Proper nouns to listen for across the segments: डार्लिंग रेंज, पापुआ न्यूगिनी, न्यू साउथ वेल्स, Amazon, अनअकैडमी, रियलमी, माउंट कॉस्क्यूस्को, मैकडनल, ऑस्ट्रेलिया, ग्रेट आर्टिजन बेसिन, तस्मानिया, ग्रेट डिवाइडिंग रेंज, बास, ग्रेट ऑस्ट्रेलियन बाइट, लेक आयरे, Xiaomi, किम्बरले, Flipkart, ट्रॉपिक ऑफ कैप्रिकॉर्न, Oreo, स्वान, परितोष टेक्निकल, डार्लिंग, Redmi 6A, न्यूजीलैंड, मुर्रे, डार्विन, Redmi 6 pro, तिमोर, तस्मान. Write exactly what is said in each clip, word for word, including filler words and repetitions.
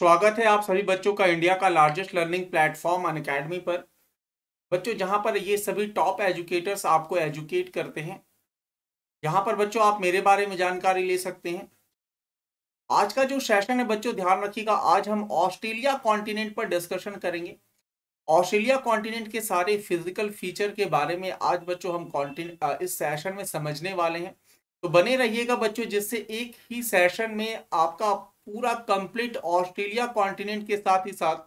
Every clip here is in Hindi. स्वागत है आप सभी बच्चों का इंडिया का लार्जेस्ट लर्निंग प्लेटफॉर्म अनअकैडमी पर। बच्चों जहां पर ये सभी टॉप एजुकेटर्स आपको एजुकेट करते हैं, यहां पर बच्चों आप मेरे बारे में जानकारी ले सकते हैं। आज का जो सेशन है बच्चों ध्यान रखिएगा, आज हम ऑस्ट्रेलिया कॉन्टिनेंट पर डिस्कशन करेंगे। ऑस्ट्रेलिया कॉन्टिनेंट के सारे फिजिकल फीचर के बारे में आज बच्चों हम कॉन्टिनेंट इस सेशन में समझने वाले हैं, तो बने रहिएगा बच्चों, जिससे एक ही सेशन में आपका पूरा कंप्लीट ऑस्ट्रेलिया कॉन्टिनेंट के साथ ही साथ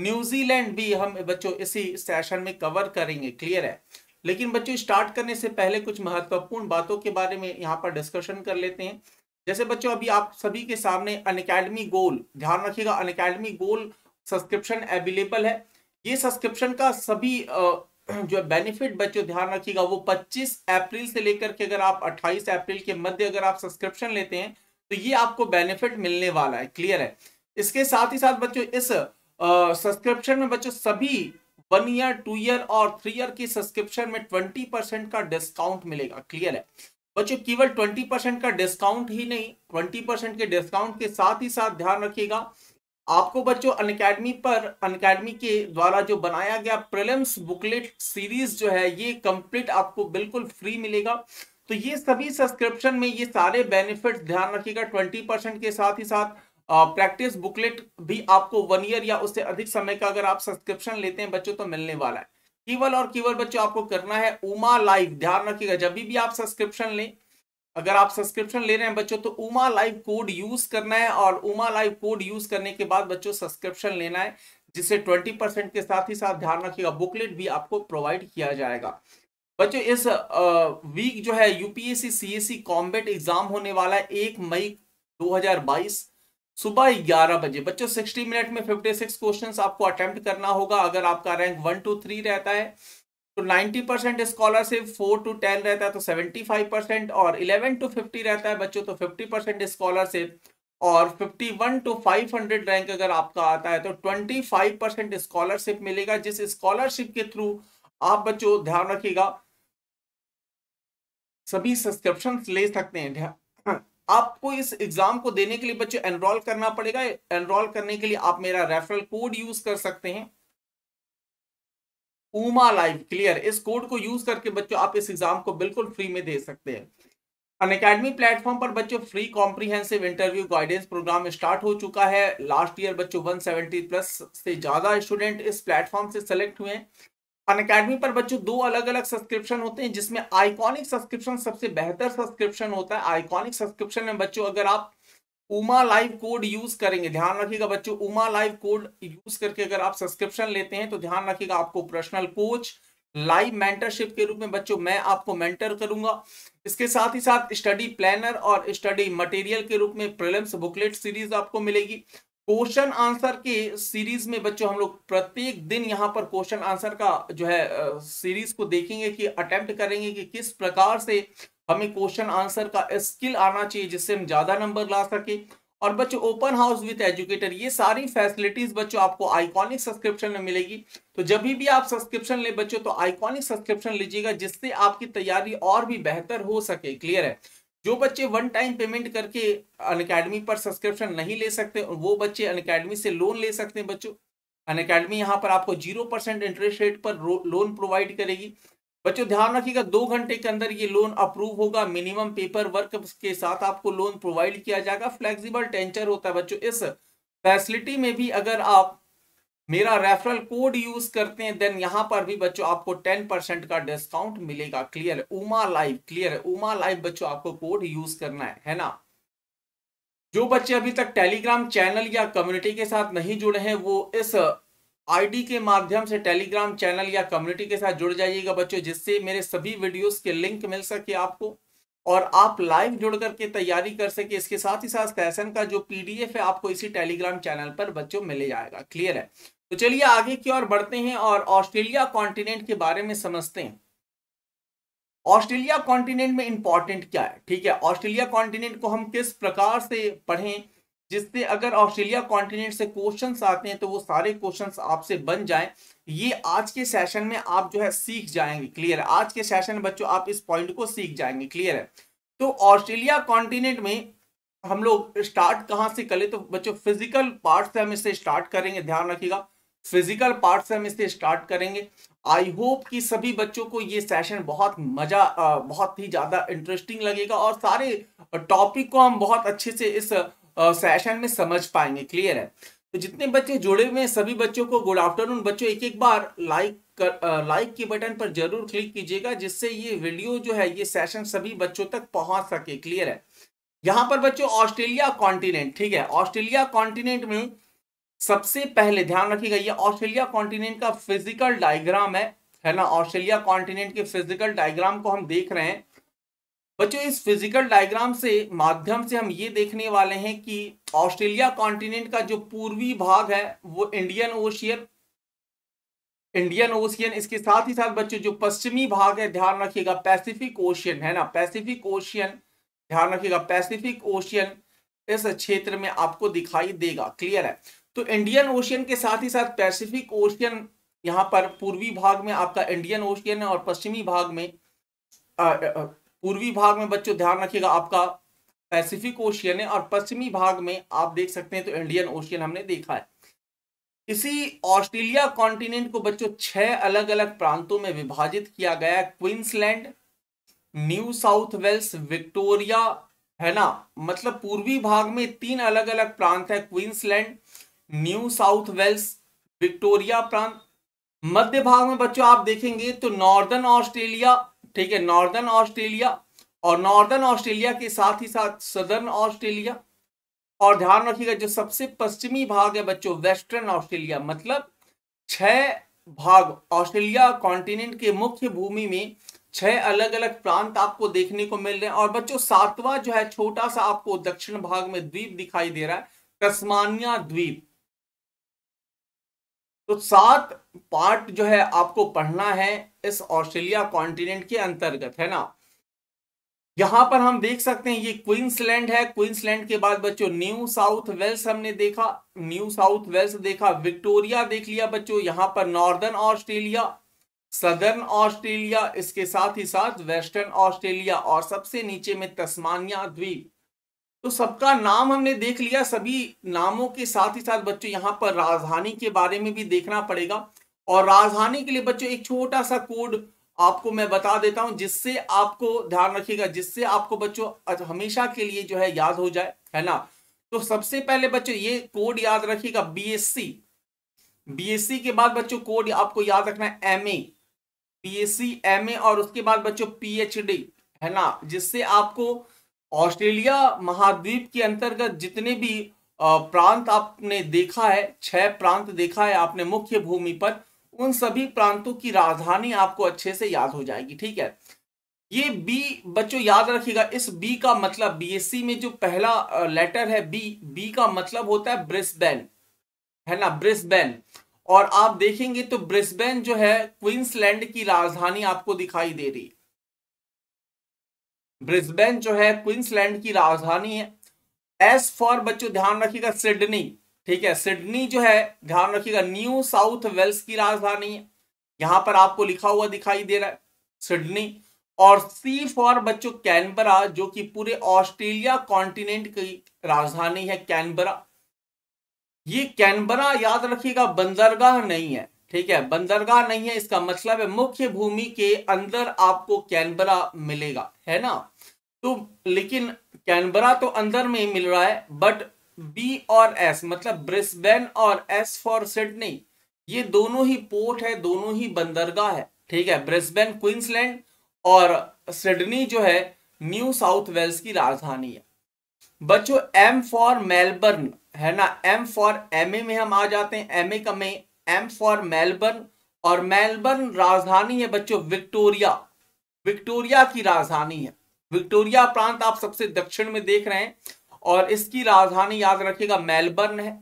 न्यूजीलैंड भी हम बच्चों इसी सेशन में कवर करेंगे। क्लियर है? लेकिन बच्चों स्टार्ट करने से पहले कुछ महत्वपूर्ण बातों के बारे में यहाँ पर डिस्कशन कर लेते हैं। जैसे बच्चों अभी आप सभी के सामने अनअकैडमी गोल, ध्यान रखिएगा अनअकैडमी गोल सब्सक्रिप्शन अवेलेबल है। ये सब्सक्रिप्शन का सभी जो बेनिफिट बच्चों ध्यान रखिएगा वो पच्चीस अप्रैल से लेकर के अगर आप अट्ठाईस अप्रैल के मध्य अगर आप सब्सक्रिप्शन लेते हैं तो ये आपको बेनिफिट मिलने वाला है। क्लियर है? इसके साथ ही साथ बच्चों इस सब्सक्रिप्शन में बच्चों सभी वन ईयर टू ईयर और थ्री ईयर की सब्सक्रिप्शन में ट्वेंटी परसेंट का डिस्काउंट मिलेगा। क्लियर है बच्चों? केवल ट्वेंटी परसेंट का डिस्काउंट ही नहीं, ट्वेंटी परसेंट के डिस्काउंट के साथ ही साथ ध्यान रखिएगा आपको बच्चों अनअकैडमी पर अनअकैडमी के द्वारा जो बनाया गया प्रीलिम्स बुकलेट सीरीज जो है ये कंप्लीट आपको बिल्कुल फ्री मिलेगा। तो ये सभी सब्सक्रिप्शन में ये सारे बेनिफिट्स ध्यान रखिएगा, ट्वेंटी परसेंट के साथ ही साथ प्रैक्टिस बुकलेट भी आपको वन ईयर या उससे अधिक समय का अगर आप सब्सक्रिप्शन लेते हैं बच्चों तो मिलने वाला है। केवल और केवल बच्चों आपको करना है उमा लाइव, ध्यान रखिएगा जब भी, भी आप सब्सक्रिप्शन लें, अगर आप सब्सक्रिप्शन ले रहे हैं बच्चों तो उमा लाइव कोड यूज करना है और उमा लाइव कोड यूज करने के बाद बच्चों सब्सक्रिप्शन लेना है, जिससे ट्वेंटी परसेंट के साथ ही साथ ध्यान रखिएगा बुकलेट भी आपको प्रोवाइड किया जाएगा। बच्चों इस वीक जो है यूपीएससी सीएससी कॉम्बैट एग्जाम होने वाला है एक मई दो हज़ार बाईस सुबह ग्यारह बजे। बच्चों साठ मिनट में छप्पन क्वेश्चंस आपको अटेम्प्ट करना होगा। अगर आपका रैंक वन टू थ्री रहता है तो नब्बे percent scholarship, four to ten रहता है तो पचहत्तर परसेंट और इलेवन टू फिफ्टी रहता है बच्चों तो पचास परसेंट स्कॉलरशिप और इक्यावन टू पाँच सौ रैंक अगर आपका आता है तो पच्चीस परसेंट स्कॉलरशिप मिलेगा, जिस स्कॉलरशिप के थ्रू आप बच्चों ध्यान रखिएगा सभी सब्सक्रिप्शन ले सकते हैं। आपको इस एग्जाम को देने के लिए बच्चों एनरोल करना पड़ेगा। एनरोल करने के लिए आप मेरा रेफरल कोड यूज कर सकते हैं उमा लाइव। क्लियर? इस कोड को यूज करके बच्चों आप इस एग्जाम को बिल्कुल फ्री में दे सकते हैं। अनअकैडमी प्लेटफॉर्म पर बच्चों free comprehensive interview guidance program start हो चुका है। लास्ट ईयर बच्चों वन सेवेंटी प्लस से ज्यादा स्टूडेंट इस प्लेटफॉर्म से सेलेक्ट हुए हैं। अनअकैडमी पर बच्चों दो अलग अलग सब्सक्रिप्शन होते हैं, जिसमें आइकॉनिक सब्सक्रिप्शन सबसे बेहतर सब्सक्रिप्शन होता है। आइकॉनिक सब्सक्रिप्शन में बच्चों अगर आप उमा लाइव कोड यूज करेंगे, ध्यान रखिएगा बच्चों उमा लाइव कोड यूज करके अगर आप सब्सक्रिप्शन लेते हैं तो ध्यान रखिएगा आपको पर्सनल कोच लाइव मेंटरशिप के रूप में बच्चों मैं आपको मेंटर करूंगा। इसके साथ ही साथ स्टडी प्लानर और स्टडी मटेरियल के रूप में प्रीलिम्स बुकलेट सीरीज आपको मिलेगी। क्वेश्चन आंसर के सीरीज में बच्चों हम लोग प्रत्येक दिन यहाँ पर क्वेश्चन आंसर का जो है सीरीज को देखेंगे कि अटेम्प्ट करेंगे कि किस प्रकार से हमें क्वेश्चन आंसर का स्किल आना चाहिए जिससे हम ज्यादा नंबर ला सके। और बच्चों ओपन हाउस विद एजुकेटर, ये सारी फैसिलिटीज बच्चों आपको आइकॉनिक सब्सक्रिप्शन में मिलेगी। तो जब भी आप सब्सक्रिप्शन ले बच्चों तो आइकॉनिक सब्सक्रिप्शन लीजिएगा, जिससे आपकी तैयारी और भी बेहतर हो सके। क्लियर है? जो बच्चे वन टाइम पेमेंट करके अनअकैडमी पर सब्सक्रिप्शन नहीं ले सकते वो बच्चे अनअकैडमी से लोन ले सकते हैं। बच्चों अनअकैडमी यहाँ पर आपको जीरो परसेंट इंटरेस्ट रेट पर लोन प्रोवाइड करेगी। बच्चों ध्यान रखिएगा दो घंटे के अंदर ये लोन अप्रूव होगा। मिनिमम पेपर वर्क के साथ आपको लोन प्रोवाइड किया जाएगा। फ्लेक्सिबल टेंचर होता है बच्चों। इस फैसिलिटी में भी अगर आप मेरा रेफरल कोड यूज करते हैं देन यहाँ पर भी बच्चों आपको टेन परसेंट का डिस्काउंट मिलेगा। क्लियर है? उमा लाइव। क्लियर है? उमा लाइव बच्चों आपको कोड यूज करना है, है ना? जो बच्चे अभी तक टेलीग्राम चैनल या कम्युनिटी के साथ नहीं जुड़े हैं वो इस आईडी के माध्यम से टेलीग्राम चैनल या कम्युनिटी के साथ जुड़ जाइएगा बच्चों, जिससे मेरे सभी वीडियोज के लिंक मिल सके आपको और आप लाइव जुड़ करके तैयारी कर सके। इसके साथ ही साथ सेशन का जो पीडीएफ है आपको इसी टेलीग्राम चैनल पर बच्चों मिल जाएगा। क्लियर है? तो चलिए आगे की ओर बढ़ते हैं और ऑस्ट्रेलिया कॉन्टिनेंट के बारे में समझते हैं। ऑस्ट्रेलिया कॉन्टिनेंट में इंपॉर्टेंट क्या है? ठीक है, ऑस्ट्रेलिया कॉन्टिनेंट को हम किस प्रकार से पढ़ें जिससे अगर ऑस्ट्रेलिया कॉन्टिनेंट से क्वेश्चंस आते हैं तो वो सारे क्वेश्चंस आपसे बन जाएं, ये आज के सेशन में आप जो है सीख जाएंगे। क्लियर है? आज के सेशन में बच्चों आप इस पॉइंट को सीख जाएंगे। क्लियर है? तो ऑस्ट्रेलिया कॉन्टिनेंट में हम लोग स्टार्ट कहाँ से करें तो बच्चों फिजिकल पार्ट से हम इसे स्टार्ट करेंगे, ध्यान रखिएगा फिजिकल पार्ट से हम इसे स्टार्ट करेंगे। आई होप कि सभी बच्चों को ये सेशन बहुत मज़ा बहुत ही ज़्यादा इंटरेस्टिंग लगेगा और सारे टॉपिक को हम बहुत अच्छे से इस सेशन में समझ पाएंगे, क्लियर है। तो जितने बच्चे जुड़े हुए हैं सभी बच्चों को गुड आफ्टरनून। बच्चों एक एक बार लाइक कर लाइक के बटन पर जरूर क्लिक कीजिएगा जिससे ये वीडियो जो है ये सेशन सभी बच्चों तक पहुँच सके, क्लियर है। यहाँ पर बच्चों ऑस्ट्रेलिया कॉन्टिनेंट, ठीक है, ऑस्ट्रेलिया कॉन्टिनेंट में सबसे पहले ध्यान रखिएगा ये ऑस्ट्रेलिया कॉन्टिनेंट का फिजिकल डायग्राम है है ना। ऑस्ट्रेलिया कॉन्टिनेंट के फिजिकल डायग्राम को हम देख रहे हैं बच्चों, इस फिजिकल डायग्राम से माध्यम से हम ये देखने वाले हैं कि ऑस्ट्रेलिया कॉन्टिनेंट का जो पूर्वी भाग है वो इंडियन ओशियन इंडियन ओशियन इसके साथ ही साथ बच्चों जो पश्चिमी भाग है ध्यान रखिएगा पैसिफिक ओशियन, है ना, पैसिफिक ओशियन ध्यान रखिएगा पैसिफिक ओशियन इस क्षेत्र में आपको दिखाई देगा, क्लियर है। तो इंडियन ओशियन के साथ ही साथ पैसिफिक ओशियन, यहाँ पर पूर्वी भाग में आपका इंडियन ओशियन है और पश्चिमी भाग में पूर्वी भाग में बच्चों ध्यान रखिएगा आपका पैसिफिक ओशियन है और पश्चिमी भाग में आप देख सकते हैं तो इंडियन ओशियन हमने देखा है। इसी ऑस्ट्रेलिया कॉन्टिनेंट को बच्चों छह अलग अलग प्रांतों में विभाजित किया गया, Queensland, न्यू साउथ वेल्स, Victoria, है ना। मतलब पूर्वी भाग में तीन अलग अलग प्रांत है, Queensland, न्यू साउथ वेल्स, Victoria प्रांत। मध्य भाग में बच्चों आप देखेंगे तो नॉर्दर्न ऑस्ट्रेलिया, ठीक है, नॉर्दर्न ऑस्ट्रेलिया और नॉर्दर्न ऑस्ट्रेलिया के साथ ही साथ सदर्न ऑस्ट्रेलिया। और ध्यान रखिएगा जो सबसे पश्चिमी भाग है बच्चों वेस्टर्न ऑस्ट्रेलिया। मतलब छह भाग ऑस्ट्रेलिया कॉन्टिनेंट के मुख्य भूमि में छह अलग अलग प्रांत आपको देखने को मिल रहे हैं। और बच्चों सातवां जो है छोटा सा आपको दक्षिण भाग में द्वीप दिखाई दे रहा है, तस्मानिया द्वीप। तो सात पार्ट जो है आपको पढ़ना है इस ऑस्ट्रेलिया कॉन्टिनेंट के अंतर्गत, है ना। यहां पर हम देख सकते हैं ये क्वींसलैंड है, क्वींसलैंड के बाद बच्चों न्यू साउथ वेल्स हमने देखा, न्यू साउथ वेल्स देखा, विक्टोरिया देख लिया बच्चों, यहां पर नॉर्दर्न ऑस्ट्रेलिया, सदर्न ऑस्ट्रेलिया, इसके साथ ही साथ वेस्टर्न ऑस्ट्रेलिया और सबसे नीचे में तस्मानिया द्वीप। तो सबका नाम हमने देख लिया, सभी नामों के साथ ही साथ बच्चों यहाँ पर राजधानी के बारे में भी देखना पड़ेगा। और राजधानी के लिए बच्चों एक छोटा सा कोड आपको मैं बता देता हूं जिससे आपको ध्यान रखिएगा, जिससे आपको बच्चों हमेशा के लिए जो है याद हो जाए, है ना। तो सबसे पहले बच्चों ये कोड याद रखिएगा B S C, B S C के बाद बच्चों कोड आपको याद रखना है M A, B S C M A और उसके बाद बच्चों पी एच डी, है ना। जिससे आपको ऑस्ट्रेलिया महाद्वीप के अंतर्गत जितने भी प्रांत आपने देखा है, छह प्रांत देखा है आपने मुख्य भूमि पर, उन सभी प्रांतों की राजधानी आपको अच्छे से याद हो जाएगी, ठीक है। ये बी बच्चों याद रखिएगा, इस बी का मतलब बी एस सी में जो पहला लेटर है बी, बी का मतलब होता है ब्रिस्बेन, है ना, ब्रिस्बेन। और आप देखेंगे तो ब्रिस्बेन जो है क्वींसलैंड की राजधानी आपको दिखाई दे रही है। ब्रिस्बेन जो है क्वींसलैंड की राजधानी है। एस फॉर बच्चों ध्यान रखिएगा सिडनी, ठीक है, सिडनी जो है ध्यान रखिएगा न्यू साउथ वेल्स की राजधानी है, यहाँ पर आपको लिखा हुआ दिखाई दे रहा है सिडनी। और सी फॉर बच्चों कैनबरा, जो कि पूरे ऑस्ट्रेलिया कॉन्टिनेंट की राजधानी है कैनबरा। ये कैनबरा याद रखिएगा बंदरगाह नहीं है, ठीक है, बंदरगाह नहीं है, इसका मतलब है मुख्य भूमि के अंदर आपको कैनबरा मिलेगा, है ना। तो लेकिन कैनबरा तो अंदर में ही मिल रहा है, बट बी और एस मतलब ब्रिस्बेन और एस फॉर सिडनी, ये दोनों ही पोर्ट है, दोनों ही बंदरगाह है, ठीक है। ब्रिस्बेन क्वींसलैंड और सिडनी जो है न्यू साउथ वेल्स की राजधानी है। बच्चों एम फॉर मेलबर्न, है ना, एम फॉर एम ए में हम आ जाते हैं, एम ए का में एम फॉर मेलबर्न। और मेलबर्न राजधानी है बच्चों विक्टोरिया, विक्टोरिया की राजधानी है, विक्टोरिया प्रांत आप सबसे दक्षिण में देख रहे हैं और इसकी राजधानी याद रखिएगा मेलबर्न है।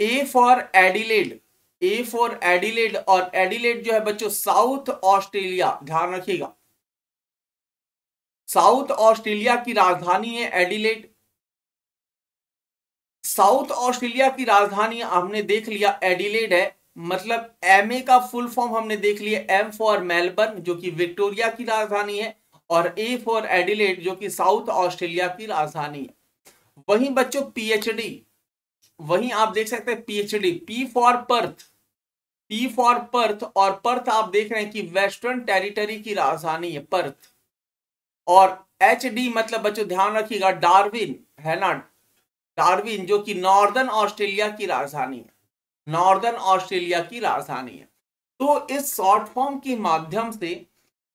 A for Adelaide, A for Adelaide और एडिलेड जो है बच्चों साउथ ऑस्ट्रेलिया, ध्यान रखिएगा साउथ ऑस्ट्रेलिया की राजधानी है एडिलेड। साउथ ऑस्ट्रेलिया की राजधानी हमने देख लिया एडिलेड है, मतलब एम ए का फुल फॉर्म हमने देख लिया, एम फॉर मेलबर्न जो कि विक्टोरिया की राजधानी है और ए फॉर एडिलेड जो कि साउथ ऑस्ट्रेलिया की राजधानी है। वहीं बच्चों पीएचडी, वहीं आप देख सकते हैं PhD, P for Perth, P for Perth, और पर्थ आप देख रहे हैं कि वेस्टर्न टेरिटरी की राजधानी है पर्थ, और एचडी मतलब बच्चों ध्यान रखिएगा डार्विन है ना, डार्विन जो कि नॉर्दर्न ऑस्ट्रेलिया की राजधानी है, नॉर्दर्न ऑस्ट्रेलिया की राजधानी है। तो इस शॉर्ट फॉर्म के माध्यम से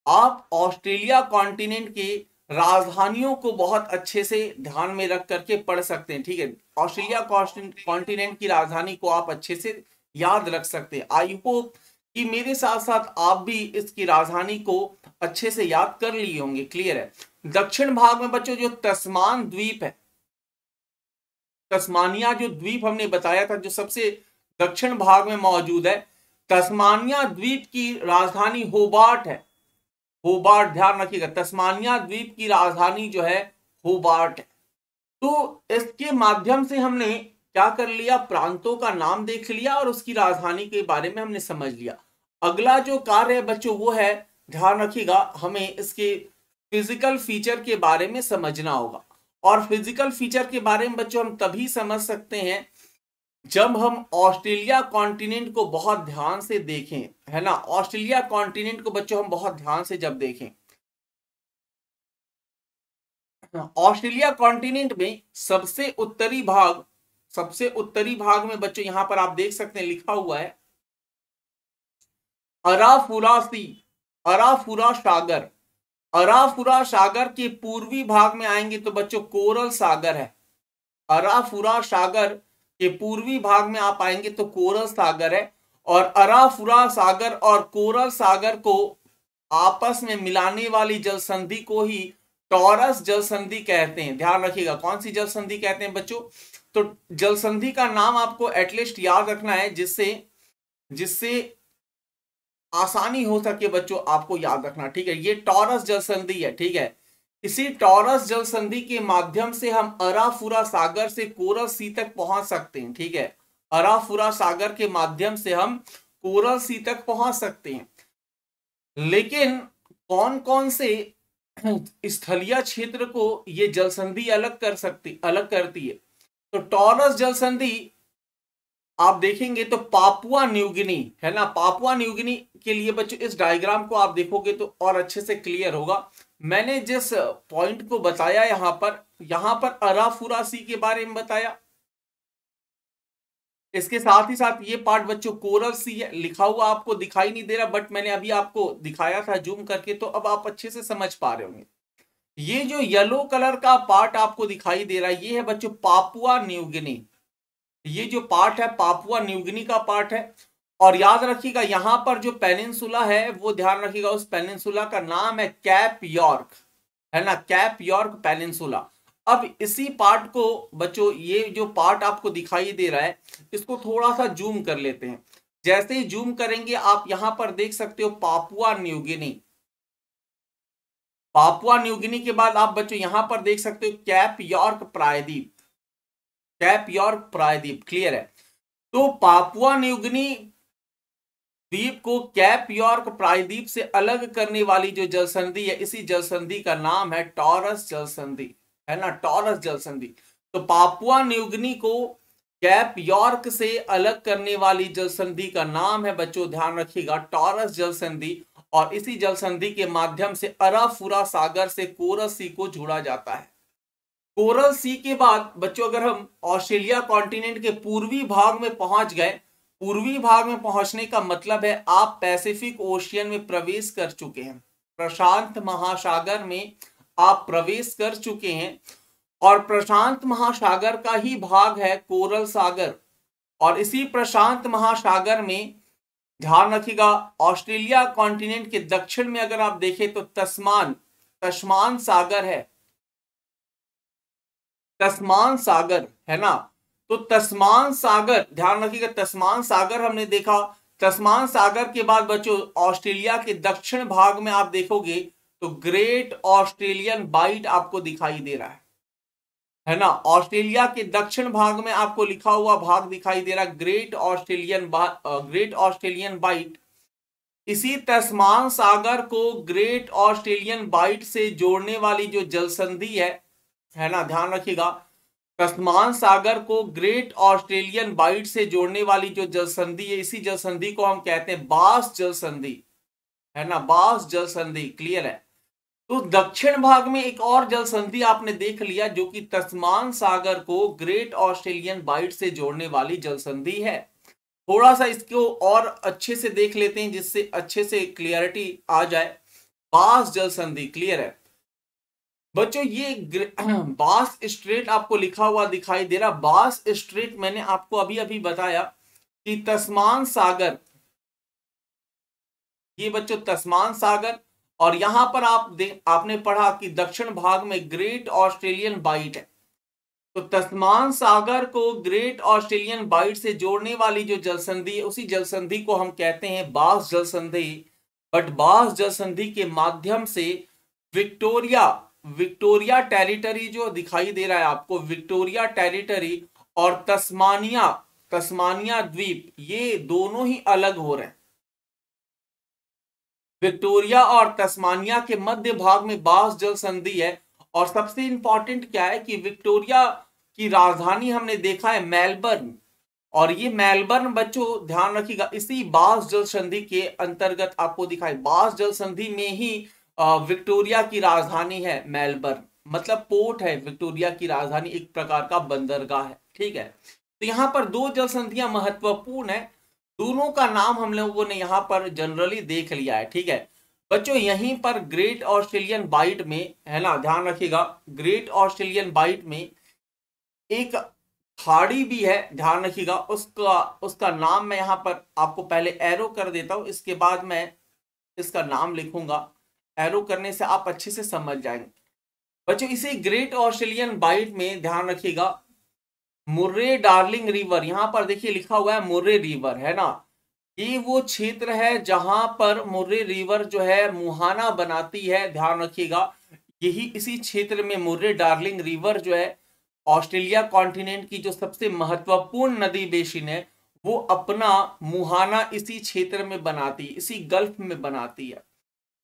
आप ऑस्ट्रेलिया कॉन्टिनेंट के राजधानियों को बहुत अच्छे से ध्यान में रख करके पढ़ सकते हैं, ठीक है। ऑस्ट्रेलिया कॉन्टिनेंट की राजधानी को आप अच्छे से याद रख सकते हैं। आई होप कि मेरे साथ साथ आप भी इसकी राजधानी को अच्छे से याद कर लिए होंगे, क्लियर है। दक्षिण भाग में बच्चों जो तस्मान द्वीप है, तस्मानिया जो द्वीप हमने बताया था जो सबसे दक्षिण भाग में मौजूद है, तस्मानिया द्वीप की राजधानी होबार्ट है, होबार्ट ध्यान रखिएगा, तस्मानिया द्वीप की राजधानी जो है होबार्ट है। तो इसके माध्यम से हमने क्या कर लिया, प्रांतों का नाम देख लिया और उसकी राजधानी के बारे में हमने समझ लिया। अगला जो कार्य है बच्चों वो है, ध्यान रखिएगा, हमें इसके फिजिकल फीचर के बारे में समझना होगा, और फिजिकल फीचर के बारे में बच्चों हम तभी समझ सकते हैं जब हम ऑस्ट्रेलिया कॉन्टिनेंट को बहुत ध्यान से देखें, है ना। ऑस्ट्रेलिया कॉन्टिनेंट को बच्चों हम बहुत ध्यान से जब देखें, ऑस्ट्रेलिया कॉन्टिनेंट में सबसे उत्तरी भाग, सबसे उत्तरी भाग में बच्चों यहां पर आप देख सकते हैं लिखा हुआ है अराफुरा सी, अराफुरा सागर, अराफुरा सागर के पूर्वी भाग में आएंगे तो बच्चों कोरल सागर है, अराफुरा सागर के पूर्वी भाग में आप आएंगे तो कोरल सागर है, और अराफुरा सागर और कोरल सागर को आपस में मिलाने वाली जल संधि को ही टॉरस जल संधि कहते हैं। ध्यान रखिएगा कौन सी जल संधि कहते हैं बच्चों, तो जल संधि का नाम आपको एटलीस्ट याद रखना है, जिससे जिससे आसानी हो सके बच्चों आपको याद रखना, ठीक है। ये टॉरस जल संधि है, ठीक है। इसी टॉरस जल संधि के माध्यम से हम अराफुरा सागर से कोरल सी तक पहुंच सकते हैं, ठीक है। अराफुरा सागर के माध्यम से हम कोरल सी तक पहुंच सकते हैं। लेकिन कौन कौन से स्थलीय क्षेत्र को ये जल संधि अलग कर सकती अलग करती है, तो टॉरस जल संधि आप देखेंगे तो पापुआ न्यूगिनी है ना, पापुआ न्यूगिनी के लिए बच्चों इस डायग्राम को आप देखोगे तो और अच्छे से क्लियर होगा। मैंने जिस पॉइंट को बताया यहां पर, यहां पर अराफुरा सी के बारे में बताया, इसके साथ ही साथ ये पार्ट बच्चों कोरल सी है, लिखा हुआ आपको दिखाई नहीं दे रहा बट मैंने अभी आपको दिखाया था जूम करके, तो अब आप अच्छे से समझ पा रहे होंगे। ये जो येलो कलर का पार्ट आपको दिखाई दे रहा है ये है बच्चों पापुआ न्यू गिनी, ये जो पार्ट है पापुआ न्यू गिनी का पार्ट है। और याद रखिएगा यहां पर जो पेनिनसुला है वो ध्यान रखिएगा, उस पेनिनसुला का नाम है कैप यॉर्क, है ना, कैप यॉर्क पेनिनसुला। अब इसी पार्ट को बच्चों, ये जो पार्ट आपको दिखाई दे रहा है इसको थोड़ा सा जूम कर लेते हैं। जैसे ही जूम करेंगे आप यहां पर देख सकते हो Papua New Guinea, Papua New Guinea के बाद आप बच्चों यहां पर देख सकते हो कैप यॉर्क प्रायद्वीप, कैप यॉर्क प्रायद्वीप, क्लियर है। तो पापुआ न्यू गिनी द्वीप को कैप यॉर्क प्रायद्वीप से अलग करने वाली जो जल संधि है, इसी जल संधि का नाम है टॉरस जल संधि, है ना, टॉरस जल संधि। तो पापुआ न्यू गिनी को कैप यॉर्क से अलग करने वाली जल संधि का नाम है बच्चों ध्यान रखिएगा टॉरस जल संधि, और इसी जल संधि के माध्यम से अराफुरा सागर से कोरल सी को जोड़ा जाता है। कोरल सी के बाद बच्चों अगर हम ऑस्ट्रेलिया कॉन्टिनेंट के पूर्वी भाग में पहुंच गए, पूर्वी भाग में पहुंचने का मतलब है आप पैसिफिक ओशियन में प्रवेश कर चुके हैं, प्रशांत महासागर में आप प्रवेश कर चुके हैं, और प्रशांत महासागर का ही भाग है कोरल सागर, और इसी प्रशांत महासागर में ध्यान रखिएगा ऑस्ट्रेलिया कॉन्टिनेंट के दक्षिण में अगर आप देखें तो तस्मान, तस्मान सागर है, तस्मान सागर है ना। तो तस्मान सागर ध्यान रखिएगा, तस्मान सागर हमने देखा, तस्मान सागर के बाद बच्चों ऑस्ट्रेलिया के दक्षिण भाग में आप देखोगे तो ग्रेट ऑस्ट्रेलियन बाइट आपको दिखाई दे रहा है, है ना। ऑस्ट्रेलिया के दक्षिण भाग में आपको लिखा हुआ भाग दिखाई दे रहा है Great Australian ग्रेट ऑस्ट्रेलियन बाइट। इसी तस्मान सागर को ग्रेट ऑस्ट्रेलियन बाइट से जोड़ने वाली जो जल संधि है, है ना, ध्यान रखिएगा तस्मान सागर को ग्रेट ऑस्ट्रेलियन बाइट से जोड़ने वाली जो जल संधि है, इसी जल संधि को हम कहते हैं बास जल संधि, है ना, बास जल संधि। क्लियर है। तो दक्षिण भाग में एक और जल संधि आपने देख लिया जो कि तस्मान सागर को ग्रेट ऑस्ट्रेलियन बाइट से जोड़ने वाली जल संधि है। थोड़ा सा इसको और अच्छे से देख लेते हैं जिससे अच्छे से क्लियरिटी आ जाए। बास जल संधि, क्लियर है बच्चों। ये बास स्ट्रेट आपको लिखा हुआ दिखाई दे रहा। बास स्ट्रेट मैंने आपको अभी अभी बताया कि तस्मान सागर, ये बच्चों तस्मान सागर, और यहां पर आप दे, आपने पढ़ा कि दक्षिण भाग में ग्रेट ऑस्ट्रेलियन बाइट है। तो तस्मान सागर को ग्रेट ऑस्ट्रेलियन बाइट से जोड़ने वाली जो जलसंधि है, उसी जलसंधि को हम कहते हैं बास जलसंधि। बट बास जलसंधि के माध्यम से विक्टोरिया, विक्टोरिया टेरिटरी जो दिखाई दे रहा है आपको, विक्टोरिया टेरिटरी और तस्मानिया, तस्मानिया द्वीप, ये दोनों ही अलग हो रहे हैं। विक्टोरिया और तस्मानिया के मध्य भाग में बास जल संधि है। और सबसे इंपॉर्टेंट क्या है कि विक्टोरिया की राजधानी हमने देखा है मेलबर्न, और ये मेलबर्न बच्चों ध्यान रखिएगा इसी बास जल संधि के अंतर्गत आपको दिखाई, बास जल संधि में ही विक्टोरिया की राजधानी है मेलबर्न, मतलब पोर्ट है विक्टोरिया की राजधानी, एक प्रकार का बंदरगाह है। ठीक है, तो यहाँ पर दो जल संधियां महत्वपूर्ण है, दोनों का नाम हम लोगों ने यहाँ पर जनरली देख लिया है। ठीक है बच्चों, यहीं पर ग्रेट ऑस्ट्रेलियन बाइट में, है ना, ध्यान रखिएगा ग्रेट ऑस्ट्रेलियन बाइट में एक खाड़ी भी है, ध्यान रखिएगा उसका उसका नाम मैं यहाँ पर आपको पहले एरो कर देता हूँ, इसके बाद मैं इसका नाम लिखूंगा, एरो करने से आप अच्छे से समझ जाएंगे। बच्चों इसी ग्रेट ऑस्ट्रेलियन बाइट में ध्यान रखिएगा मुर्रे डार्लिंग रिवर, यहाँ पर देखिए लिखा हुआ है मुर्रे रिवर, है ना, ये वो क्षेत्र है जहां पर मुर्रे रिवर जो है मुहाना बनाती है। ध्यान रखिएगा यही इसी क्षेत्र में मुर्रे डार्लिंग रिवर जो है ऑस्ट्रेलिया कॉन्टिनेंट की जो सबसे महत्वपूर्ण नदी बेसिन है, वो अपना मुहाना इसी क्षेत्र में बनाती है, इसी गल्फ में बनाती है।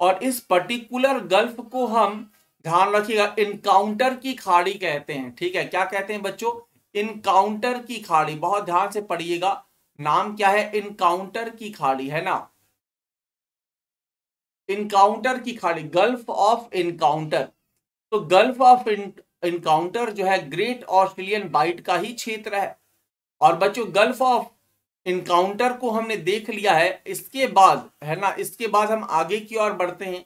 और इस पर्टिकुलर गल्फ को हम ध्यान रखिएगा इनकाउंटर की खाड़ी कहते हैं। ठीक है, क्या कहते हैं बच्चों? इनकाउंटर की खाड़ी। बहुत ध्यान से पढ़िएगा, नाम क्या है? इनकाउंटर की खाड़ी, है ना, इनकाउंटर की खाड़ी, गल्फ ऑफ इनकाउंटर। तो गल्फ ऑफ इनकाउंटर जो है ग्रेट ऑस्ट्रेलियन बाइट का ही क्षेत्र है। और बच्चों गल्फ ऑफ इनकाउंटर को हमने देख लिया है, इसके बाद, है ना, इसके बाद हम आगे की ओर बढ़ते हैं।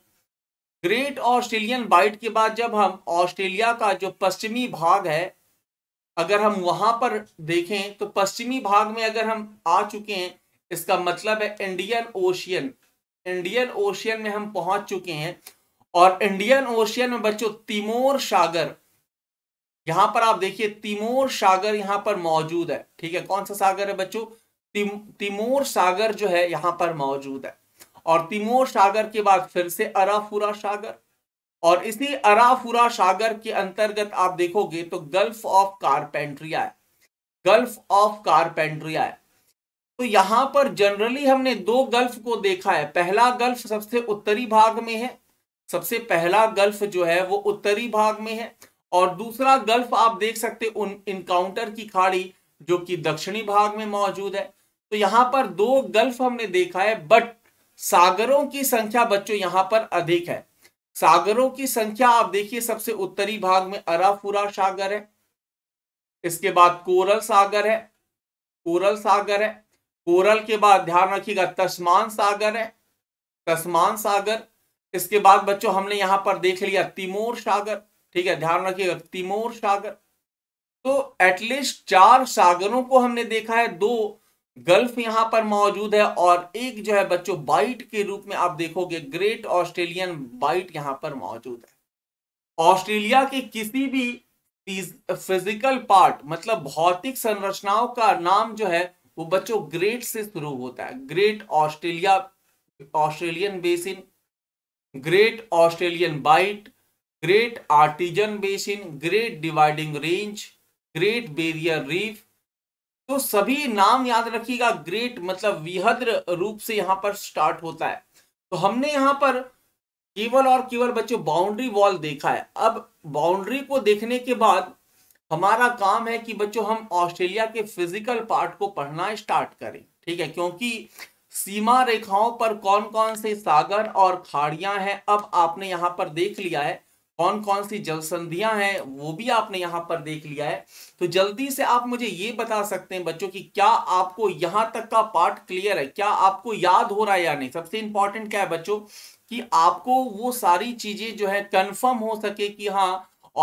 ग्रेट ऑस्ट्रेलियन बाइट के बाद जब हम ऑस्ट्रेलिया का जो पश्चिमी भाग है, अगर हम वहां पर देखें तो पश्चिमी भाग में अगर हम आ चुके हैं, इसका मतलब है इंडियन ओशियन, इंडियन ओशियन में हम पहुंच चुके हैं। और इंडियन ओशियन में बच्चों तिमोर सागर, यहाँ पर आप देखिए तिमोर सागर यहाँ पर मौजूद है। ठीक है, कौन सा सागर है बच्चों? तिम, तिमोर सागर जो है यहाँ पर मौजूद है। और तिमोर सागर के बाद फिर से अराफुरा सागर, और इसी अराफुरा सागर के अंतर्गत आप देखोगे तो गल्फ ऑफ कारपेंट्रिया है, गल्फ ऑफ कारपेंट्रिया है। तो यहाँ पर जनरली हमने दो गल्फ को देखा है। पहला गल्फ सबसे उत्तरी भाग में है, सबसे पहला गल्फ जो है वो उत्तरी भाग में है, और दूसरा गल्फ आप देख सकते उन इनकाउंटर की खाड़ी जो कि दक्षिणी भाग में मौजूद है। तो यहाँ पर दो गल्फ हमने देखा है, बट सागरों की संख्या बच्चों यहाँ पर अधिक है। सागरों की संख्या आप देखिए, सबसे उत्तरी भाग में अराफुरा सागर है, इसके बाद कोरल सागर है, कोरल सागर है, कोरल के बाद ध्यान रखिएगा तस्मान सागर है, तस्मान सागर, इसके बाद बच्चों हमने यहाँ पर देख लिया तिमोर सागर। ठीक है, ध्यान रखिएगा तिमोर सागर। तो एटलीस्ट चार सागरों को हमने देखा है, दो गल्फ यहाँ पर मौजूद है, और एक जो है बच्चों बाइट के रूप में आप देखोगे ग्रेट ऑस्ट्रेलियन बाइट यहाँ पर मौजूद है। ऑस्ट्रेलिया के किसी भी फिजिकल पार्ट, मतलब भौतिक संरचनाओं का नाम जो है वो बच्चों ग्रेट से शुरू होता है। Great ऑस्ट्रेलिया, Australian basin, ग्रेट ऑस्ट्रेलियन बाइट, ग्रेट आर्टिजन बेसिन, ग्रेट डिवाइडिंग रेंज, great barrier reef, तो सभी नाम याद रखिएगा ग्रेट मतलब विहद्र रूप से यहाँ पर स्टार्ट होता है। तो हमने यहाँ पर केवल और केवल बच्चों बाउंड्री वॉल देखा है। अब बाउंड्री को देखने के बाद हमारा काम है कि बच्चों हम ऑस्ट्रेलिया के फिजिकल पार्ट को पढ़ना स्टार्ट करें, ठीक है, क्योंकि सीमा रेखाओं पर कौन कौन से सागर और खाड़ियां हैं अब आपने यहाँ पर देख लिया है, कौन कौन सी जलसंधियां हैं वो भी आपने यहाँ पर देख लिया है। तो जल्दी से आप मुझे ये बता सकते हैं बच्चों कि क्या आपको यहाँ तक का पार्ट क्लियर है, क्या आपको याद हो रहा है या नहीं। सबसे इंपॉर्टेंट क्या है बच्चों कि आपको वो सारी चीजें जो है कन्फर्म हो सके कि हाँ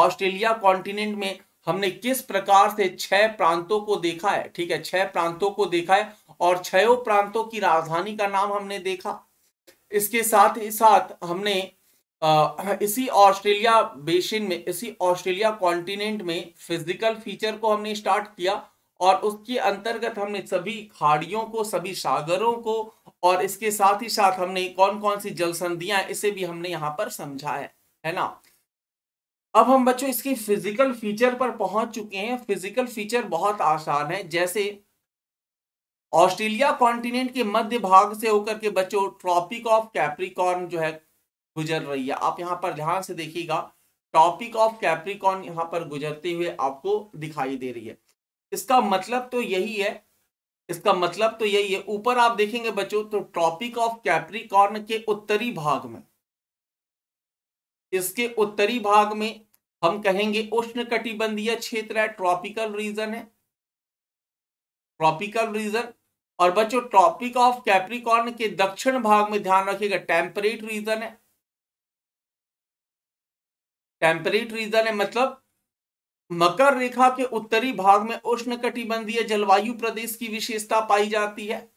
ऑस्ट्रेलिया कॉन्टिनेंट में हमने किस प्रकार से छह प्रांतों को देखा है, ठीक है, छह प्रांतों को देखा है और छयों प्रांतों की राजधानी का नाम हमने देखा। इसके साथ ही साथ हमने आ, इसी ऑस्ट्रेलिया बेसिन में, इसी ऑस्ट्रेलिया कॉन्टिनेंट में फिजिकल फीचर को हमने स्टार्ट किया और उसके अंतर्गत हमने सभी खाड़ियों को, सभी सागरों को और इसके साथ ही साथ हमने कौन कौन सी जलसंधियां इसे भी हमने यहाँ पर समझा है, है ना। अब हम बच्चों इसकी फिजिकल फीचर पर पहुंच चुके हैं। फिजिकल फीचर बहुत आसान है, जैसे ऑस्ट्रेलिया कॉन्टिनेंट के मध्य भाग से होकर के बच्चों ट्रॉपिक ऑफ कैप्रिकॉर्न जो है गुजर रही है। आप यहाँ पर ध्यान से देखिएगा, ट्रॉपिक ऑफ कैप्रिकॉर्न यहाँ पर गुजरते हुए आपको दिखाई दे रही है। इसका मतलब तो यही है, इसका मतलब तो यही है, ऊपर आप देखेंगे बच्चों तो ट्रॉपिक ऑफ कैप्रिकॉर्न के उत्तरी भाग में, इसके उत्तरी भाग में हम कहेंगे उष्णकटिबंधीय क्षेत्र है, ट्रॉपिकल रीजन है, ट्रॉपिकल रीजन। और बच्चों ट्रॉपिक ऑफ कैप्रिकॉर्न के दक्षिण भाग में ध्यान रखिएगा टेम्परेट रीजन है, टेम्परेट रीजन है, मतलब मकर रेखा के उत्तरी भाग में उष्णकटिबंधीय जलवायु प्रदेश की विशेषता पाई जाती है।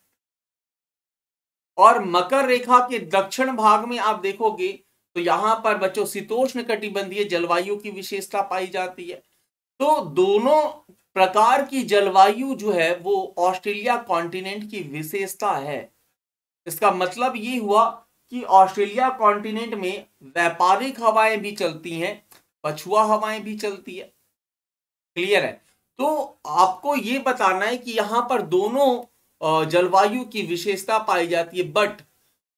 और मकर रेखा के दक्षिण भाग में आप देखोगे तो यहां पर बच्चों शीतोष्ण कटिबंधीय जलवायु की विशेषता पाई जाती है। तो दोनों प्रकार की जलवायु जो है वो ऑस्ट्रेलिया कॉन्टिनेंट की विशेषता है। इसका मतलब ये हुआ कि ऑस्ट्रेलिया कॉन्टिनेंट में व्यापारिक हवाएं भी चलती हैं, पछुआ हवाएं भी चलती है, क्लियर है। तो आपको ये बताना है कि यहाँ पर दोनों जलवायु की विशेषता पाई जाती है। बट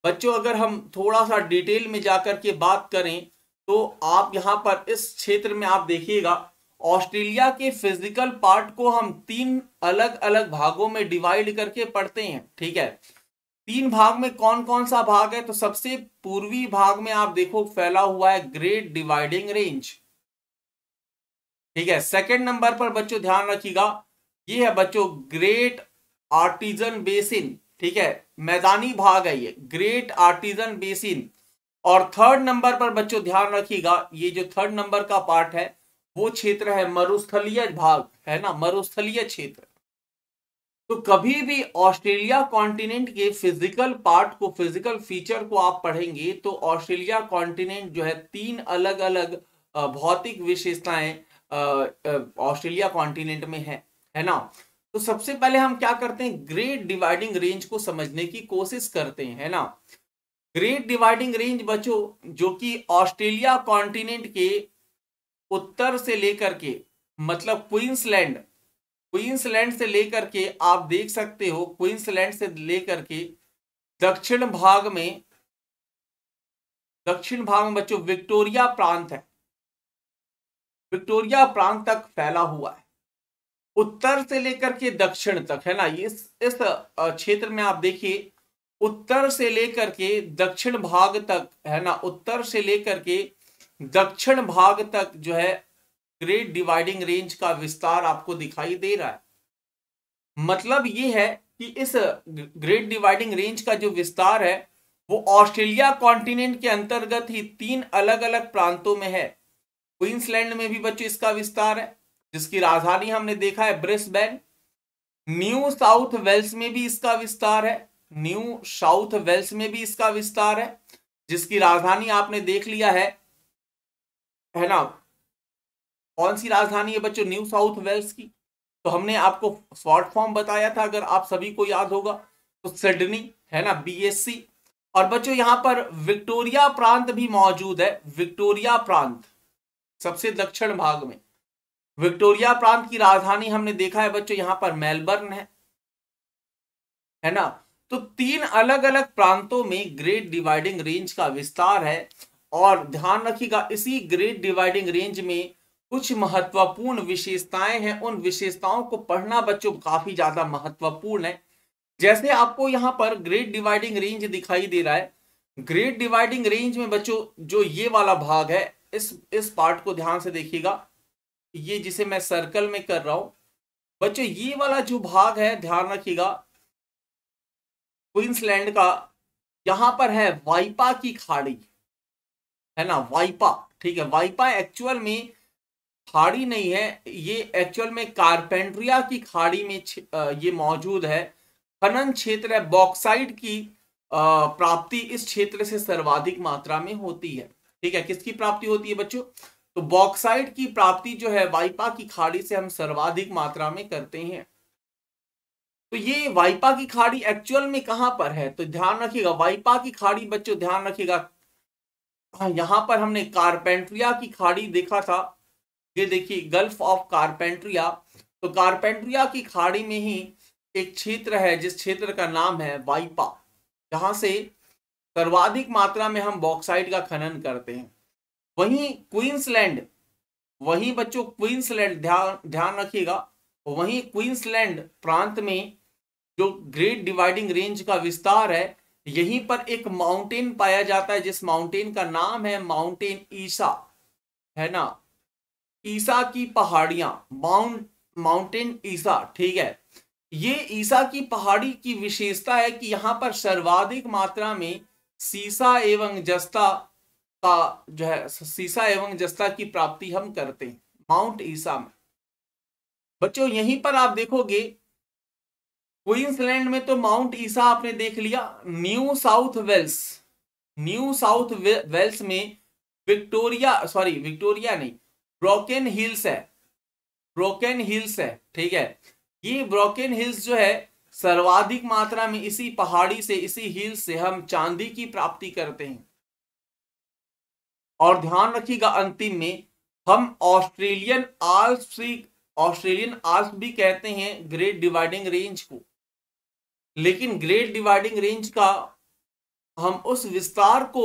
बच्चों अगर हम थोड़ा सा डिटेल में जाकर के बात करें तो आप यहाँ पर इस क्षेत्र में आप देखिएगा ऑस्ट्रेलिया के फिजिकल पार्ट को हम तीन अलग अलग भागों में डिवाइड करके पढ़ते हैं, ठीक है। तीन भाग में कौन कौन सा भाग है, तो सबसे पूर्वी भाग में आप देखो फैला हुआ है ग्रेट डिवाइडिंग रेंज, ठीक है। सेकंड नंबर पर बच्चों ध्यान रखिएगा ये है बच्चों ग्रेट आर्टिजन बेसिन, ठीक है, मैदानी भाग है ये ग्रेट आर्टिजन बेसिन। और थर्ड नंबर पर बच्चों ध्यान रखिएगा ये जो थर्ड नंबर का पार्ट है वो क्षेत्र है मरुस्थलीय भाग, है ना, मरुस्थलीय क्षेत्र। तो कभी भी ऑस्ट्रेलिया कॉन्टिनेंट के फिजिकल पार्ट को, फिजिकल फीचर को आप पढ़ेंगे तो ऑस्ट्रेलिया कॉन्टिनेंट जो है तीन अलग अलग भौतिक विशेषताएं ऑस्ट्रेलिया कॉन्टिनेंट में है, है ना। तो सबसे पहले हम क्या करते हैं, ग्रेट डिवाइडिंग रेंज को समझने की कोशिश करते हैं, है ना। ग्रेट डिवाइडिंग रेंज बच्चों जो कि ऑस्ट्रेलिया कॉन्टिनेंट के उत्तर से लेकर के मतलब क्वींसलैंड, क्वींसलैंड से लेकर के आप देख सकते हो क्वींसलैंड से लेकर के दक्षिण भाग में, दक्षिण भाग में बच्चों विक्टोरिया प्रांत है, विक्टोरिया प्रांत तक फैला हुआ है, उत्तर से लेकर के दक्षिण तक, है ना। इस इस क्षेत्र में आप देखिए उत्तर से लेकर के दक्षिण भाग तक, है ना, उत्तर से लेकर के दक्षिण भाग तक जो है ग्रेट डिवाइडिंग रेंज का विस्तार आपको दिखाई दे रहा है। मतलब ये है कि इस ग्रेट डिवाइडिंग रेंज का जो विस्तार है वो ऑस्ट्रेलिया कॉन्टिनेंट के अंतर्गत ही तीन अलग अलग प्रांतों में है। क्वींसलैंड में भी बच्चों इसका विस्तार है जिसकी राजधानी हमने देखा है ब्रिस्बेन। न्यू साउथ वेल्स में भी इसका विस्तार है, न्यू साउथ वेल्स में भी इसका विस्तार है जिसकी राजधानी आपने देख लिया है, है ना, कौन सी राजधानी है बच्चों न्यू साउथ वेल्स की, तो हमने आपको शॉर्ट फॉर्म बताया था अगर आप सभी को याद होगा तो सिडनी, है ना, बी एस सी। और बच्चों यहाँ पर विक्टोरिया प्रांत भी मौजूद है, विक्टोरिया प्रांत सबसे दक्षिण भाग में। विक्टोरिया प्रांत की राजधानी हमने देखा है बच्चों यहाँ पर मेलबर्न है, है ना। तो तीन अलग अलग प्रांतों में ग्रेट डिवाइडिंग रेंज का विस्तार है। और ध्यान रखिएगा इसी ग्रेट डिवाइडिंग रेंज में कुछ महत्वपूर्ण विशेषताएं हैं, उन विशेषताओं को पढ़ना बच्चों काफी ज्यादा महत्वपूर्ण है। जैसे आपको यहाँ पर ग्रेट डिवाइडिंग रेंज दिखाई दे रहा है, ग्रेट डिवाइडिंग रेंज में बच्चों जो ये वाला भाग है, इस इस पार्ट को ध्यान से देखिएगा, ये जिसे मैं सर्कल में कर रहा हूं बच्चों, ये वाला जो भाग है ध्यान रखिएगा क्वींसलैंड का, यहाँ पर है वाइपा की खाड़ी, है ना, वाइपा, ठीक है। वाइपा एक्चुअल में खाड़ी नहीं है, ये एक्चुअल में कारपेंट्रिया की खाड़ी में ये मौजूद है। खनन क्षेत्र है, बॉक्साइट की प्राप्ति इस क्षेत्र से सर्वाधिक मात्रा में होती है, ठीक है। किसकी प्राप्ति होती है बच्चों? तो बॉक्साइट की प्राप्ति जो है वाइपा की खाड़ी से हम सर्वाधिक मात्रा में करते हैं। तो ये वाइपा की खाड़ी एक्चुअल में कहां पर है? तो ध्यान रखिएगा वाइपा की खाड़ी बच्चों, ध्यान रखिएगा यहां पर हमने कारपेंट्रिया की खाड़ी देखा था, ये देखिए गल्फ ऑफ कारपेंट्रिया। तो कारपेंट्रिया की खाड़ी में ही एक क्षेत्र है जिस क्षेत्र का नाम है वाइपा, जहां से सर्वाधिक मात्रा में हम बॉक्साइट का खनन करते हैं। वहीं क्वींसलैंड, वहीं बच्चों क्वींसलैंड ध्यान ध्यान रखिएगा, वहीं क्वींसलैंड प्रांत में जो ग्रेट डिवाइडिंग रेंज का विस्तार है, यहीं पर एक माउंटेन पाया जाता है जिस माउंटेन का नाम है माउंटेन ईसा, है ना, ईसा की पहाड़ियां, माउंट माउंटेन ईसा, ठीक है। ये ईसा की पहाड़ी की विशेषता है कि यहाँ पर सर्वाधिक मात्रा में सीसा एवं जस्ता का जो है, सीसा एवं जस्ता की प्राप्ति हम करते हैं माउंट ईसा में। बच्चों यहीं पर आप देखोगे क्वींसलैंड में तो माउंट ईसा आपने देख लिया, न्यू साउथ वेल्स, न्यू साउथ वेल्स में विक्टोरिया, सॉरी विक्टोरिया नहीं, ब्रोकन हिल्स है, ब्रोकन हिल्स है, ठीक है। ये ब्रोकन हिल्स जो है सर्वाधिक मात्रा में इसी पहाड़ी से, इसी हिल्स से हम चांदी की प्राप्ति करते हैं। और ध्यान रखिएगा अंतिम में हम ऑस्ट्रेलियन आल्प्स, ऑस्ट्रेलियन आल्प्स भी कहते हैं ग्रेट डिवाइडिंग रेंज को, लेकिन ग्रेट डिवाइडिंग रेंज का हम उस विस्तार को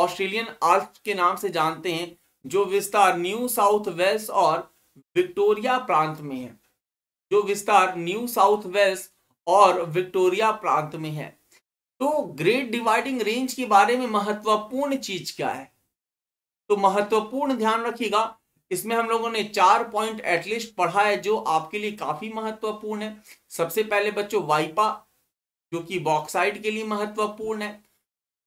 ऑस्ट्रेलियन आल्प्स के नाम से जानते हैं जो विस्तार न्यू साउथ वेल्स और विक्टोरिया प्रांत में है, जो विस्तार न्यू साउथ वेल्स और विक्टोरिया प्रांत में है। तो ग्रेट डिवाइडिंग रेंज के बारे में महत्वपूर्ण चीज क्या है? तो महत्वपूर्ण ध्यान रखिएगा, इसमें हम लोगों ने चार पॉइंट एटलीस्ट पढ़ा है जो आपके लिए काफी महत्वपूर्ण है। सबसे पहले बच्चों वाइपा, जो कि बॉक्साइट के लिए महत्वपूर्ण है।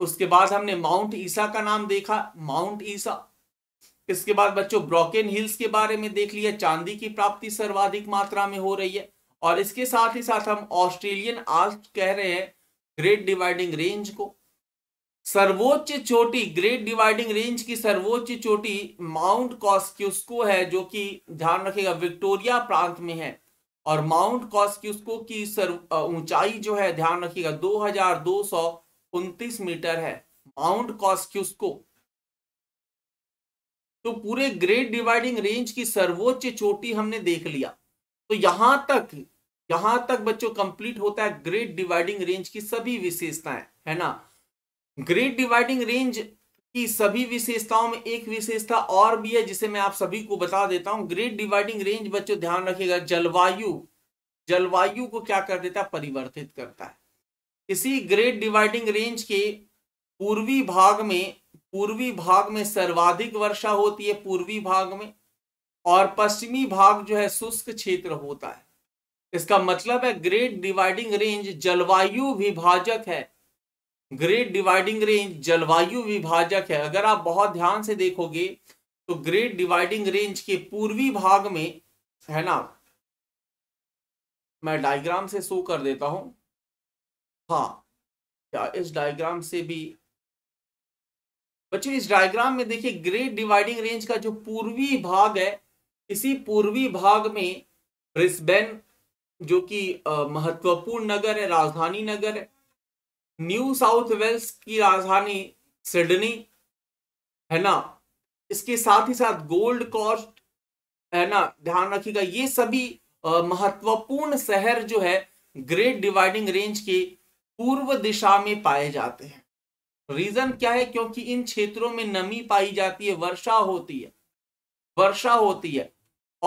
उसके बाद हमने माउंट ईसा का नाम देखा, माउंट ईसा। इसके बाद बच्चों ब्रोकन हिल्स के बारे में देख लिया, चांदी की प्राप्ति सर्वाधिक मात्रा में हो रही है। और इसके साथ ही साथ हम ऑस्ट्रेलियन आल्प्स कह रहे हैं ग्रेट डिवाइडिंग रेंज को। सर्वोच्च चोटी, ग्रेट डिवाइडिंग रेंज की सर्वोच्च चोटी माउंट कॉस्क्यूस्को है, जो कि ध्यान रखिएगा विक्टोरिया प्रांत में है। और माउंट कॉस्क्यूस्को की ऊंचाई जो है ध्यान रखिएगा दो हजार दो सौ उनतीस मीटर है, माउंट कॉस्क्यूस्को। तो पूरे ग्रेट डिवाइडिंग रेंज की सर्वोच्च चोटी हमने देख लिया। तो यहां तक यहां तक बच्चों कंप्लीट होता है ग्रेट डिवाइडिंग रेंज की सभी विशेषताएं, है ना। ग्रेट डिवाइडिंग रेंज की सभी विशेषताओं में एक विशेषता और भी है जिसे मैं आप सभी को बता देता हूं। ग्रेट डिवाइडिंग रेंज बच्चों ध्यान रखिएगा जलवायु जलवायु को क्या कर देता है? परिवर्तित करता है। इसी ग्रेट डिवाइडिंग रेंज के पूर्वी भाग में पूर्वी भाग में सर्वाधिक वर्षा होती है, पूर्वी भाग में, और पश्चिमी भाग जो है शुष्क क्षेत्र होता है। इसका मतलब है ग्रेट डिवाइडिंग रेंज जलवायु विभाजक है, ग्रेट डिवाइडिंग रेंज जलवायु विभाजक है। अगर आप बहुत ध्यान से देखोगे तो ग्रेट डिवाइडिंग रेंज के पूर्वी भाग में, है ना, मैं डायग्राम से शो कर देता हूं, हाँ क्या इस डायग्राम से भी बच्चों, इस डायग्राम में देखिए ग्रेट डिवाइडिंग रेंज का जो पूर्वी भाग है, इसी पूर्वी भाग में ब्रिस्बेन जो कि महत्वपूर्ण नगर है, राजधानी नगर है, न्यू साउथ वेल्स की राजधानी सिडनी है ना, इसके साथ ही साथ गोल्ड कोस्ट है ना, ध्यान रखिएगा ये सभी महत्वपूर्ण शहर जो है ग्रेट डिवाइडिंग रेंज के पूर्व दिशा में पाए जाते हैं। रीजन क्या है? क्योंकि इन क्षेत्रों में नमी पाई जाती है, वर्षा होती है, वर्षा होती है।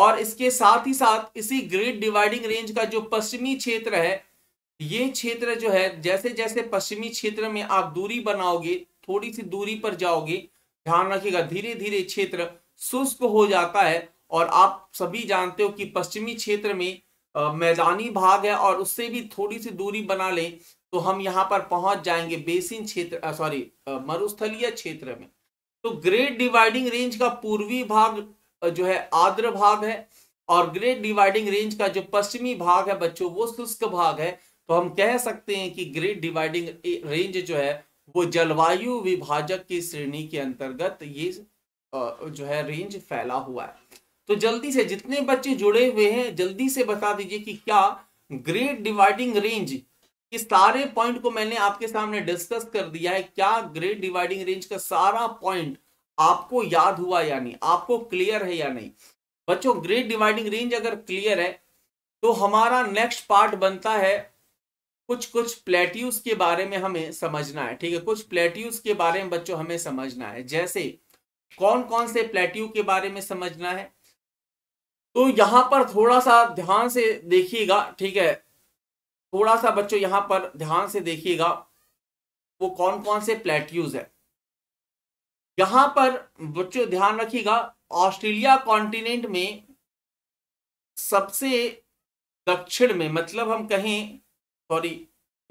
और इसके साथ ही साथ इसी ग्रेट डिवाइडिंग रेंज का जो पश्चिमी क्षेत्र है, ये क्षेत्र जो है, जैसे जैसे पश्चिमी क्षेत्र में आप दूरी बनाओगे, थोड़ी सी दूरी पर जाओगे, ध्यान रखिएगा, धीरे धीरे क्षेत्र शुष्क हो जाता है। और आप सभी जानते हो कि पश्चिमी क्षेत्र में आ, मैदानी भाग है, और उससे भी थोड़ी सी दूरी बना ले तो हम यहाँ पर पहुंच जाएंगे बेसिन क्षेत्र, सॉरी मरुस्थलीय क्षेत्र में। तो ग्रेट डिवाइडिंग रेंज का पूर्वी भाग जो है आर्द्र भाग है, और ग्रेट डिवाइडिंग रेंज का जो पश्चिमी भाग है बच्चों, वो शुष्क भाग है। तो हम कह सकते हैं कि ग्रेट डिवाइडिंग रेंज जो है वो जलवायु विभाजक की श्रेणी के अंतर्गत ये जो है रेंज फैला हुआ है। तो जल्दी से जितने बच्चे जुड़े हुए हैं, जल्दी से बता दीजिए कि क्या ग्रेट डिवाइडिंग रेंज, ये सारे पॉइंट को मैंने आपके सामने डिस्कस कर दिया है, क्या ग्रेट डिवाइडिंग रेंज का सारा पॉइंट आपको याद हुआ या नहीं, आपको क्लियर है या नहीं। बच्चों ग्रेट डिवाइडिंग रेंज अगर क्लियर है तो हमारा नेक्स्ट पार्ट बनता है, कुछ कुछ प्लेट्यूज के बारे में हमें समझना है, ठीक है। कुछ प्लेट्यूज के बारे में बच्चों हमें समझना है, जैसे कौन कौन से प्लेट्यू के बारे में समझना है। तो यहाँ पर थोड़ा सा ध्यान से देखिएगा, ठीक है, थोड़ा सा बच्चों यहाँ पर ध्यान से देखिएगा वो कौन कौन से प्लेट्यूज है। यहाँ पर बच्चों ध्यान रखिएगा, ऑस्ट्रेलिया कॉन्टिनेंट में सबसे दक्षिण में, मतलब हम कहें, सॉरी,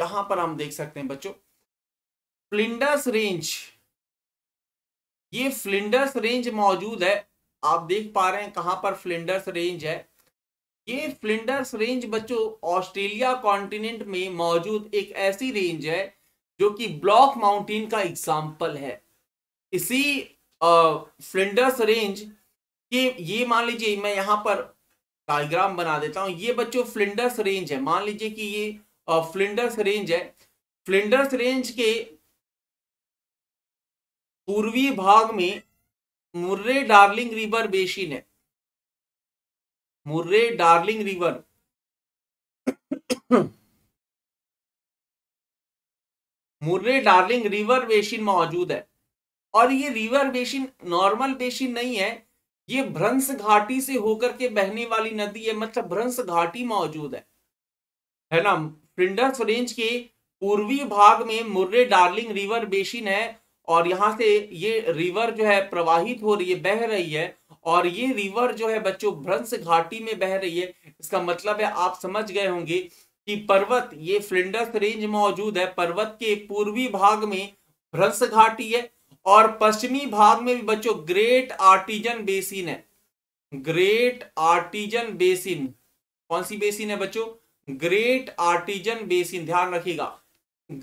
यहाँ पर हम देख सकते हैं बच्चों फ्लिंडर्स रेंज, ये फ्लिंडर्स रेंज मौजूद है। आप देख पा रहे हैं कहाँ पर फ्लिंडर्स रेंज है। ये फ्लिंडर्स रेंज बच्चों ऑस्ट्रेलिया कॉन्टिनेंट में मौजूद एक ऐसी रेंज है जो कि ब्लॉक माउंटेन का एग्जाम्पल है। इसी फ्लिंडर्स रेंज के, ये मान लीजिए मैं यहाँ पर डायग्राम बना देता हूँ, ये बच्चों फ्लिंडर्स रेंज है, मान लीजिए कि ये फ्लिंडर्स रेंज है। फ्लिंडर्स रेंज के पूर्वी भाग में मुर्रे डार्लिंग रिवर बेसिन है, मुर्रे डार्लिंग river मुर्रे डार्लिंग river basin मौजूद है। और ये रिवर बेसिन नॉर्मल बेसिन नहीं है, ये भ्रंश घाटी से होकर के बहने वाली नदी है, मतलब भ्रंश घाटी मौजूद है, है ना। फ्लिंडर्स रेंज के पूर्वी भाग में मुर्रे डार्लिंग रिवर बेसिन है, और यहाँ से ये रिवर जो है प्रवाहित हो रही है, बह रही है, और ये रिवर जो है बच्चों भ्रंश घाटी में बह रही है। इसका मतलब है आप समझ गए होंगे कि पर्वत, ये फ्लिंडर्स रेंज मौजूद है, पर्वत के पूर्वी भाग में भ्रंश घाटी है, और पश्चिमी भाग में भी बच्चों ग्रेट आर्टिजन बेसिन है, ग्रेट आर्टिजन बेसिन। कौन सी बेसिन है बच्चों? ग्रेट आर्टिजन बेसिन, ध्यान रखिएगा,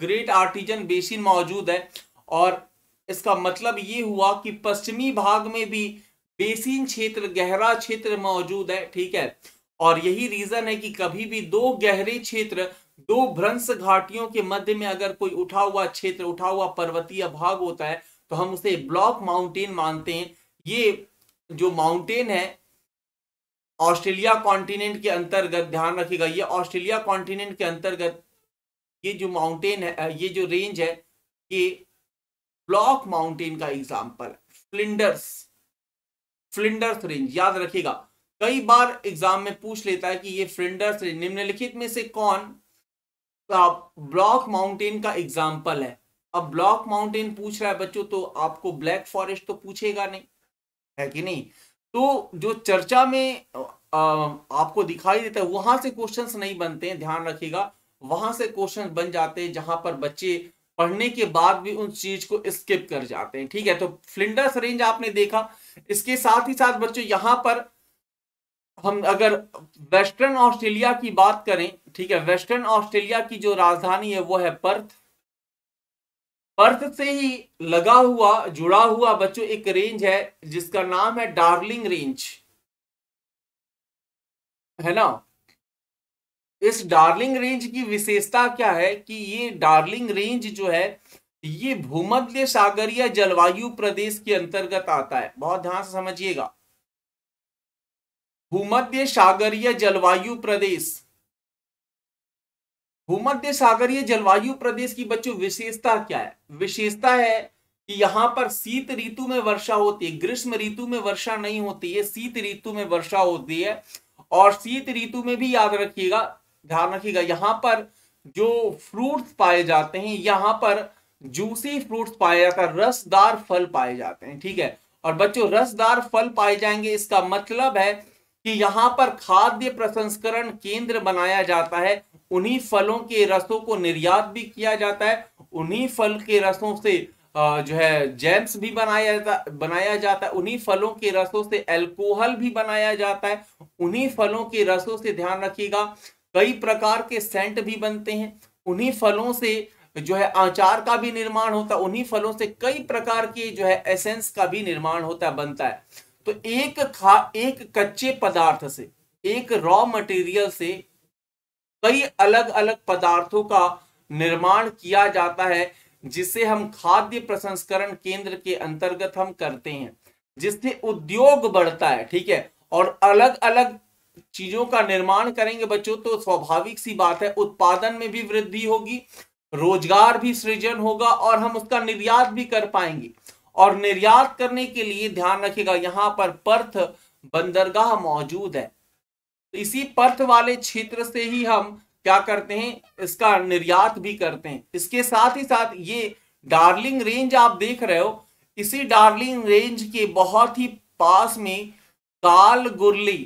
ग्रेट आर्टिजन बेसिन मौजूद है। और इसका मतलब ये हुआ कि पश्चिमी भाग में भी बेसिन क्षेत्र, गहरा क्षेत्र मौजूद है, ठीक है। और यही रीजन है कि कभी भी दो गहरे क्षेत्र, दो भ्रंश घाटियों के मध्य में अगर कोई उठा हुआ क्षेत्र, उठा हुआ पर्वतीय भाग होता है तो हम उसे ब्लॉक माउंटेन मानते हैं। ये जो माउंटेन है ऑस्ट्रेलिया कॉन्टिनेंट के अंतर्गत, ध्यान रखिएगा, ये ऑस्ट्रेलिया कॉन्टिनेंट के अंतर्गत ये जो माउंटेन है, ये जो रेंज है, ये ब्लॉक माउंटेन का एग्जाम्पल, फ्लिंडर्स फ्लिंडर्स रेंज। याद रखिएगा, कई बार एग्जाम में पूछ लेता है कि ये फ्लिंडर्स रेंज निम्नलिखित में से कौन ब्लॉक माउंटेन का एग्जाम्पल है। अब ब्लॉक माउंटेन पूछ रहा है बच्चों, तो आपको ब्लैक फॉरेस्ट तो पूछेगा नहीं, है कि नहीं। तो जो चर्चा में आ, आपको दिखाई देता है वहां से क्वेश्चंस नहीं बनते हैं, ध्यान रखिएगा। वहां से क्वेश्चंस बन जाते हैं जहां पर बच्चे पढ़ने के बाद भी उन चीज को स्किप कर जाते हैं, ठीक है। तो फ्लिंडर्स रेंज आपने देखा। इसके साथ ही साथ बच्चों यहाँ पर हम अगर वेस्टर्न ऑस्ट्रेलिया की बात करें, ठीक है, वेस्टर्न ऑस्ट्रेलिया की जो राजधानी है वो है पर्थ। पर्थ से ही लगा हुआ, जुड़ा हुआ बच्चों एक रेंज है जिसका नाम है डार्लिंग रेंज, है ना। इस डार्लिंग रेंज की विशेषता क्या है कि ये डार्लिंग रेंज जो है ये भूमध्य सागरीय जलवायु प्रदेश के अंतर्गत आता है। बहुत ध्यान से समझिएगा, भूमध्य सागरीय जलवायु प्रदेश। भूमध्य सागरीय जलवायु प्रदेश की बच्चों विशेषता क्या है? विशेषता है कि यहाँ पर शीत ऋतु में वर्षा होती है, ग्रीष्म ऋतु में वर्षा नहीं होती है, शीत ऋतु में वर्षा होती है। और शीत ऋतु में भी याद रखिएगा, ध्यान रखिएगा, यहाँ पर जो फ्रूट्स पाए जाते हैं, यहाँ पर जूसी फ्रूट्स पाए जाते हैं, रसदार फल पाए जाते हैं। ठीक है, और बच्चों रसदार फल पाए जाएंगे, इसका मतलब है कि यहाँ पर खाद्य प्रसंस्करण केंद्र बनाया जाता है, उन्हीं फलों के रसों को निर्यात भी किया जाता है, उन्हीं फल के रसों से जो है जैम्स भी बनाया जाता बनाया जाता है, उन्हीं फलों के रसों से अल्कोहल भी बनाया जाता है, उन्हीं फलों के रसों से ध्यान रखिएगा कई प्रकार के सेंट भी बनते हैं, उन्हीं फलों से जो है अचार का भी निर्माण होता है, उन्हीं फलों से कई प्रकार के जो है एसेंस का भी निर्माण होता है, बनता है। तो एक खा एक कच्चे पदार्थ से, एक रॉ मटेरियल से कई अलग अलग पदार्थों का निर्माण किया जाता है, जिसे हम खाद्य प्रसंस्करण केंद्र के अंतर्गत हम करते हैं, जिससे उद्योग बढ़ता है। ठीक है, और अलग अलग चीजों का निर्माण करेंगे बच्चों तो स्वाभाविक सी बात है उत्पादन में भी वृद्धि होगी, रोजगार भी सृजन होगा, और हम उसका निर्यात भी कर पाएंगे। और निर्यात करने के लिए ध्यान रखिएगा यहाँ पर पर्थ बंदरगाह मौजूद है, तो इसी पर्थ वाले क्षेत्र से ही हम क्या करते हैं, इसका निर्यात भी करते हैं। इसके साथ ही साथ ये डार्लिंग रेंज आप देख रहे हो, इसी डार्लिंग रेंज के बहुत ही पास में कालगुर्ली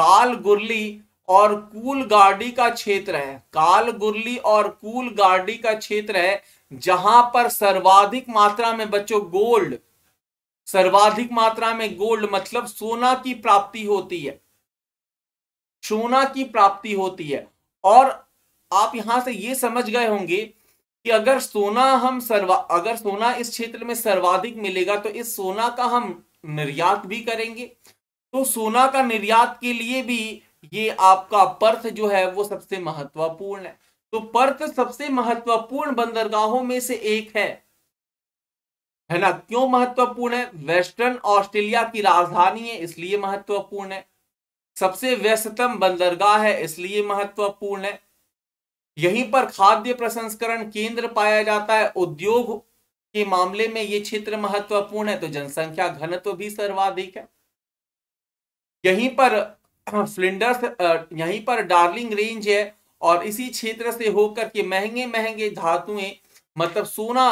कालगुर्ली और कूलगार्डी का क्षेत्र है, कालगुर्ली और कूलगार्डी का क्षेत्र है, जहां पर सर्वाधिक मात्रा में बच्चों गोल्ड, सर्वाधिक मात्रा में गोल्ड मतलब सोना की प्राप्ति होती है, सोना की प्राप्ति होती है। और आप यहां से ये समझ गए होंगे कि अगर सोना हम सर्वा अगर सोना इस क्षेत्र में सर्वाधिक मिलेगा तो इस सोना का हम निर्यात भी करेंगे, तो सोना का निर्यात के लिए भी ये आपका पर्थ जो है वो सबसे महत्वपूर्ण है। तो पर्थ सबसे महत्वपूर्ण बंदरगाहों में से एक है, है ना। क्यों महत्वपूर्ण है? वेस्टर्न ऑस्ट्रेलिया की राजधानी है इसलिए महत्वपूर्ण है, सबसे व्यस्ततम बंदरगाह है इसलिए महत्वपूर्ण है। यहीं पर खाद्य प्रसंस्करण केंद्र पाया जाता है, उद्योग के मामले में ये क्षेत्र महत्वपूर्ण है, तो जनसंख्या घनत्व भी सर्वाधिक है। यहीं पर फ्लिंडर्स यहीं पर डार्लिंग रेंज है, और इसी क्षेत्र से होकर के महंगे महंगे धातुएं मतलब सोना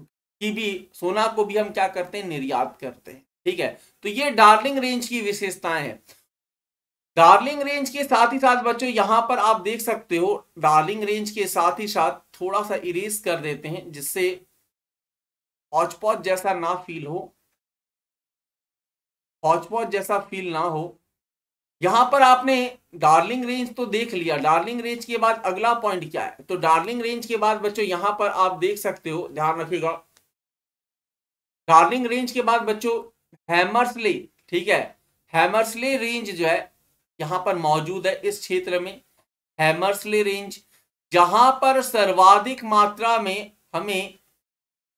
की भी सोना को भी हम क्या करते हैं, निर्यात करते हैं। ठीक है, तो ये डार्लिंग रेंज की विशेषताएं हैं। डार्लिंग रेंज के साथ ही साथ बच्चों यहाँ पर आप देख सकते हो, डार्लिंग रेंज के साथ ही साथ थोड़ा सा इरेज कर देते हैं जिससे हौच-पौच जैसा ना फील हो, हौच-पौच जैसा फील ना हो। यहाँ पर आपने डार्लिंग रेंज तो देख लिया, डार्लिंग रेंज के बाद अगला पॉइंट क्या है? तो डार्लिंग रेंज के बाद बच्चों यहाँ पर आप देख सकते हो, ध्यान रखिएगा, डार्लिंग रेंज के बाद बच्चों हैमर्सली, ठीक है, हैमर्सली रेंज जो है यहाँ पर मौजूद है इस क्षेत्र में, हैमर्सली रेंज, जहाँ पर सर्वाधिक मात्रा में हमें